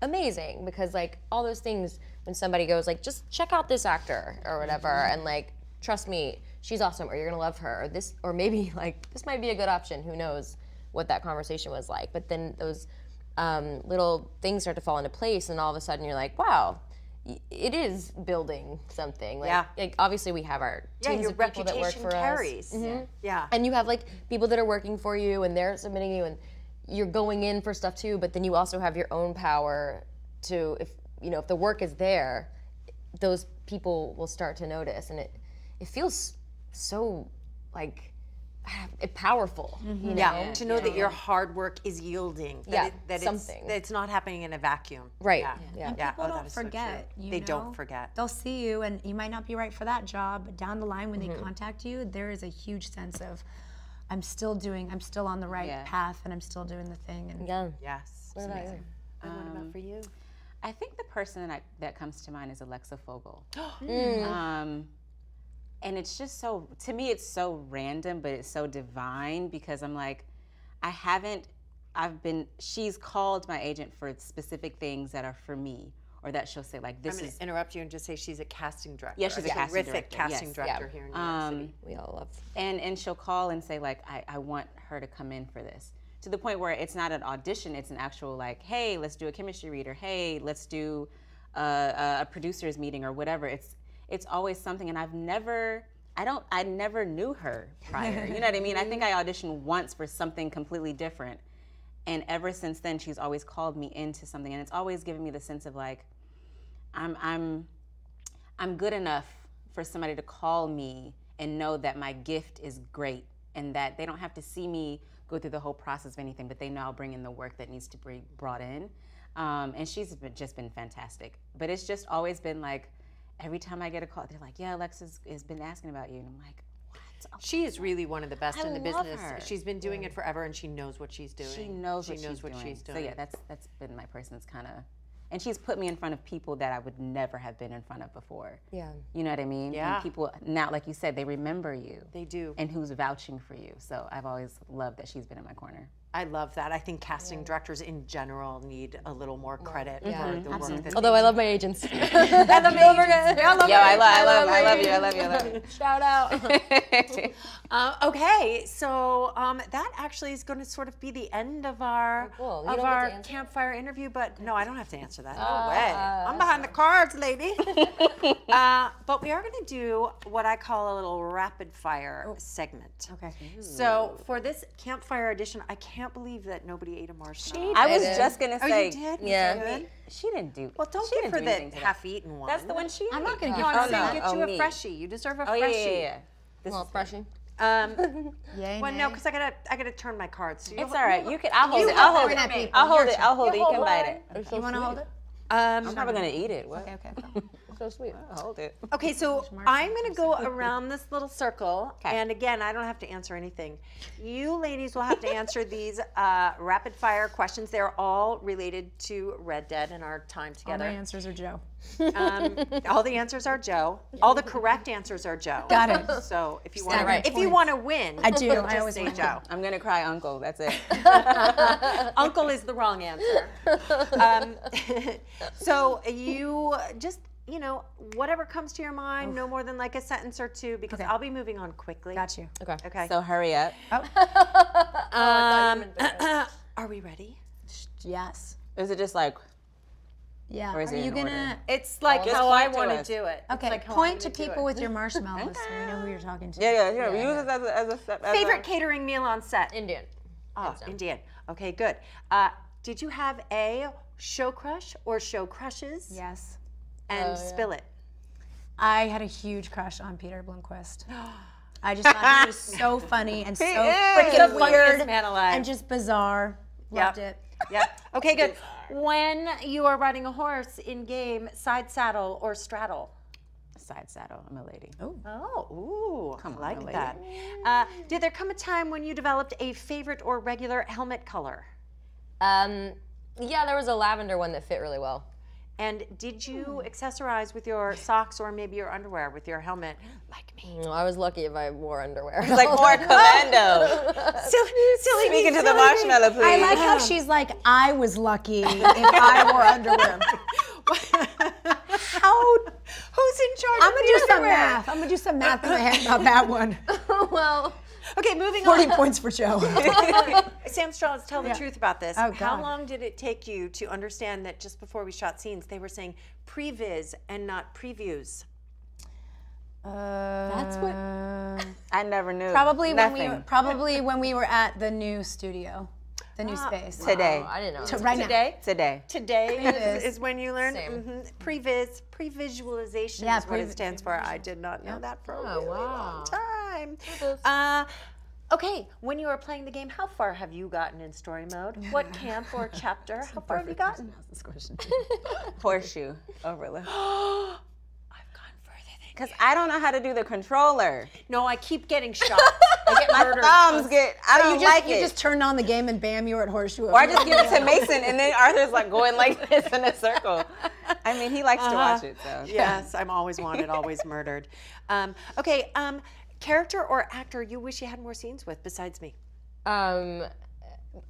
amazing, because like all those things when somebody goes like, just check out this actor or whatever, mm-hmm. and like, trust me, she's awesome, or you're gonna love her, or this, or maybe like this might be a good option. Who knows what that conversation was like? But then those um, little things start to fall into place, and all of a sudden you're like, wow, it is building something. Like, yeah. Like obviously we have our teams yeah, your of people that work for carries. Us. Mm-hmm. Yeah. And you have like people that are working for you, and they're submitting you, and you're going in for stuff too. But then you also have your own power to, if you know, if the work is there, those people will start to notice, and it it feels so like powerful. Mm-hmm. You know? Yeah. To know yeah. that your hard work is yielding. That yeah. It, that something. It's, that it's not happening in a vacuum. Right. Yeah. yeah. yeah. And people yeah. don't oh, forget. So you they know? don't forget. They'll see you, and you might not be right for that job, but down the line when mm-hmm. they contact you, there is a huge sense of, I'm still doing, I'm still on the right yeah. path, and I'm still doing the thing. And yeah. Yes. What about, um, what about for you? I think the person that, I, that comes to mind is Alexa Vogel. mm. um, And it's just so, to me, it's so random, but it's so divine, because I'm like, I haven't, I've been, she's called my agent for specific things that are for me, or that she'll say, like, this I'm is. I'm gonna interrupt you and just say she's a casting director. Yeah, she's a, a casting director. casting yes. director yeah. here in New um, York City. We all love. And, and she'll call and say, like, I, I want her to come in for this. To the point where it's not an audition, it's an actual, like, hey, let's do a chemistry read, or hey, let's do a, a producer's meeting, or whatever. It's, it's always something, and I've never, I don't, I never knew her prior, you know what I mean? I think I auditioned once for something completely different, and ever since then, she's always called me into something, and it's always given me the sense of like, I'm, I'm, I'm good enough for somebody to call me and know that my gift is great, and that they don't have to see me go through the whole process of anything, but they know I'll bring in the work that needs to be brought in, um, and she's been, just been fantastic. But it's just always been like, every time I get a call, they're like, yeah, Alexa's has been asking about you. And I'm like, what? Oh, she is really one of the best I in the business. Her. She's been doing yeah. it forever, and she knows what she's doing. She knows, she what, knows she's what, doing. what she's doing. So yeah, that's that's been my person. It's kind of, and she's put me in front of people that I would never have been in front of before. Yeah. You know what I mean? Yeah. And people, now, like you said, they remember you. They do. And who's vouching for you. So I've always loved that she's been in my corner. I love that. I think casting yeah. directors in general need a little more credit yeah. for yeah. the work Absolutely. that Although I love my agents. I love my agents. Yeah, I love Yo, I, lo I love, I love, I love you, I love you, I love you. Shout out. uh, okay, so um, that actually is going to sort of be the end of our, oh, cool. of our campfire interview, but no, I don't have to answer that. No uh, way. Uh, I'm behind the cards, lady. uh, but we are going to do what I call a little rapid fire oh. segment. Okay. Ooh. So for this campfire edition, I can't I can't believe that nobody ate a marshmallow. I was just gonna say, oh, you did? Yeah. You did? She didn't do. Well, don't give her the half-eaten one. That's the one she. I'm not gonna give her that. I'm gonna get you a freshie. You deserve a freshie. Oh yeah, yeah, yeah. Well, freshie. Um. Yeah. Well, no, because I gotta, I gotta turn my cards. So it's all right. You can. I'll hold it. I'll hold it. I'll hold it. I'll hold it. You can bite it. You wanna hold it? Um, I'm probably gonna eat it. What? Okay. Okay. So sweet. I'll hold it. Okay, so I'm gonna go around this little circle, okay. and again, I don't have to answer anything. You ladies will have to answer these uh, rapid fire questions. They're all related to Red Dead and our time together. All the answers are Joe. Um, all the answers are Joe. All the correct answers are Joe. Got it. So if you want, right. if you want to win, I do. Just I always say Joe. I'm gonna cry, Uncle. That's it. Uncle is the wrong answer. Um, so you just. You know, whatever comes to your mind, Oof. no more than like a sentence or two, because okay. I'll be moving on quickly. Got you. Okay. Okay. So hurry up. Oh. um, oh, are we ready? Yes. Is it just like? Yeah. Or is are it you gonna? Order? It's like just how I want to do it. Okay. Like Point to people with your marshmallows. So you know who you're talking to. Yeah, yeah. yeah, yeah. Use it as a, as a step, as favorite a... catering meal on set. Indian. Oh, Indian. Okay, good. Uh, did you have a show crush or show crushes? Yes. And oh, spill yeah. it. I had a huge crush on Peter Blomquist. I just thought he was so funny and so freaking weird man alive. and just bizarre. Yep. Loved it. Yep. Okay, good. When you are riding a horse in game, side saddle or straddle? Side saddle. I'm a lady. Ooh. Oh, ooh. Come on, I like that. Uh, did there come a time when you developed a favorite or regular helmet color? Um, yeah, there was a lavender one that fit really well. And did you accessorize with your socks or maybe your underwear with your helmet, like me? No, I was lucky if I wore underwear. It's like more commando. silly, silly Speaking me, to silly the marshmallow, me. please. I like how she's like, I was lucky if I wore underwear. How? Who's in charge? I'm gonna do underwear? some math. I'm gonna do some math in my head about that one. Well. Okay, moving on. forty points for Joe. Sam Strelitz, tell the yeah. truth about this. Oh, How long did it take you to understand that just before we shot scenes, they were saying previs and not previews? Uh, That's what I never knew. Probably Nothing. when we probably when we were at the new studio, the new ah, space. Today, wow, I didn't know. To, right today, now. today, today is, is when you learn mm-hmm. previs, previsualization yeah, is pre what it stands for. I did not know yeah. that for a oh, really wow. long time. Uh, okay, when you are playing the game, how far have you gotten in story mode? What camp or chapter? How far have you gotten? Horseshoe overlook. I've gone further than Because I don't know how to do the controller. No, I keep getting shot. I get murdered. My thumbs get, I don't so you just, like you it. You just turn on the game and bam, you're at horseshoe. Or I just give it to Mason and then Arthur's like going like this in a circle. I mean, he likes uh-huh. to watch it, so. Yes, I'm always wanted, always murdered. Um, okay, um, character or actor you wish you had more scenes with besides me? Um...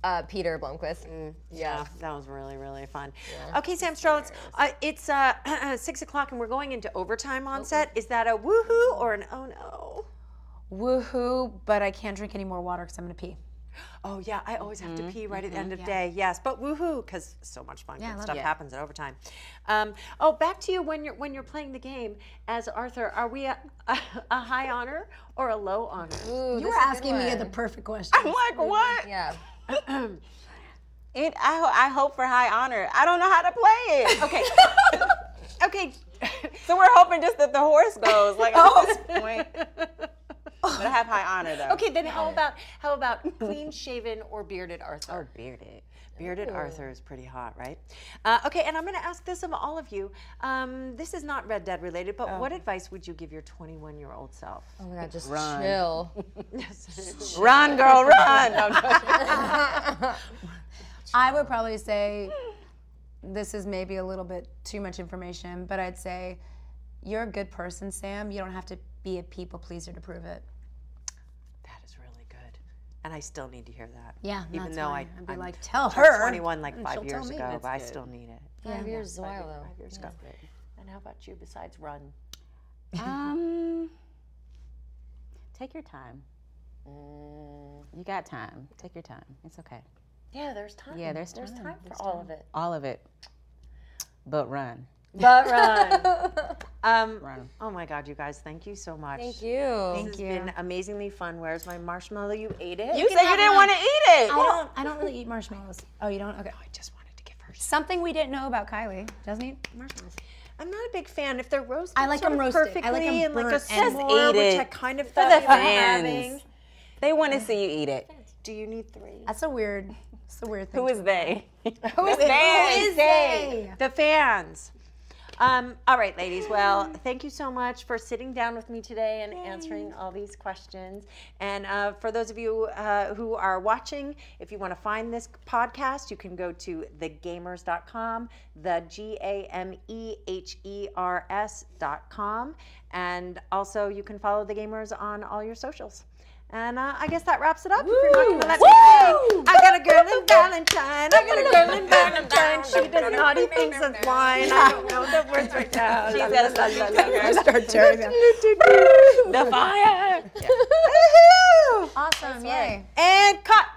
Uh, Peter Blomquist. Mm, yeah, that was really, really fun. Yeah. Okay, Sam Strelitz, uh, it's uh, six o'clock and we're going into overtime on okay. set. Is that a woohoo or an oh no? Woohoo, but I can't drink any more water because I'm going to pee. Oh yeah, I always have mm-hmm. to pee right mm-hmm. at the end of the yeah. day. Yes, but woohoo, because so much fun yeah, stuff it. happens at overtime. Um, oh, back to you when you're when you're playing the game as Arthur. Are we a, a, a high honor or a low honor? Ooh, you were asking me the perfect question. I'm like, what? Yeah. it. I, ho I hope for high honor. I don't know how to play it. Okay. okay. So we're hoping just that the horse goes. Like oh. at this point. But I have high honor though. Okay, then how about how about clean shaven or bearded Arthur? Or bearded. Bearded Ooh. Arthur is pretty hot, right? Uh, okay, and I'm gonna ask this of all of you. Um, this is not Red Dead related, but oh. what advice would you give your twenty-one year old self? Oh my God, just run. chill. Run, girl, run! I would probably say, this is maybe a little bit too much information, but I'd say, you're a good person, Sam. You don't have to be a people pleaser to prove it. That is really good. And I still need to hear that. Yeah, even though I, I'd be I'm like, tell her. twenty-one like five years ago, that's but good. I still need it. Yeah. Five years a while though. Five years ago. And how about you besides run? Um, take your time. Mm. You got time. Take your time. It's okay. Yeah, there's time. Yeah, there's, there's time. time for there's all time. of it. All of it, but run. But run. Um, run. Oh my God, you guys, thank you so much. Thank you. Thank you. It's been amazingly fun. Where's my marshmallow? You ate it? You, you said you didn't want to eat it. I don't, I don't really eat marshmallows. Oh, you don't? Okay. No, I just wanted to give her something we didn't know about Kylie. Doesn't eat marshmallows. I'm not a big fan. If they're roasted, I like them roasted. Perfectly I like them and like a s'more, which it. I kind of thought For the fans. Having. They want to see you eat it. Do you need three? That's a weird, that's a weird thing. Who is they? Who is the they? Who is they? The fans. Um, all right, ladies. Well, thank you so much for sitting down with me today and Yay. answering all these questions. And uh, for those of you uh, who are watching, if you want to find this podcast, you can go to the gamers dot com, the G A M E H E R S dot com. And also you can follow The Gamers on all your socials. And uh, I guess that wraps it up. Woo. If you're not gonna let me I got a girl in Valentine. I got a girl in Valentine. She does naughty things as wine. I don't know the words right now. She's got a start tearing The fire. Yeah. Awesome! Yay! And cut.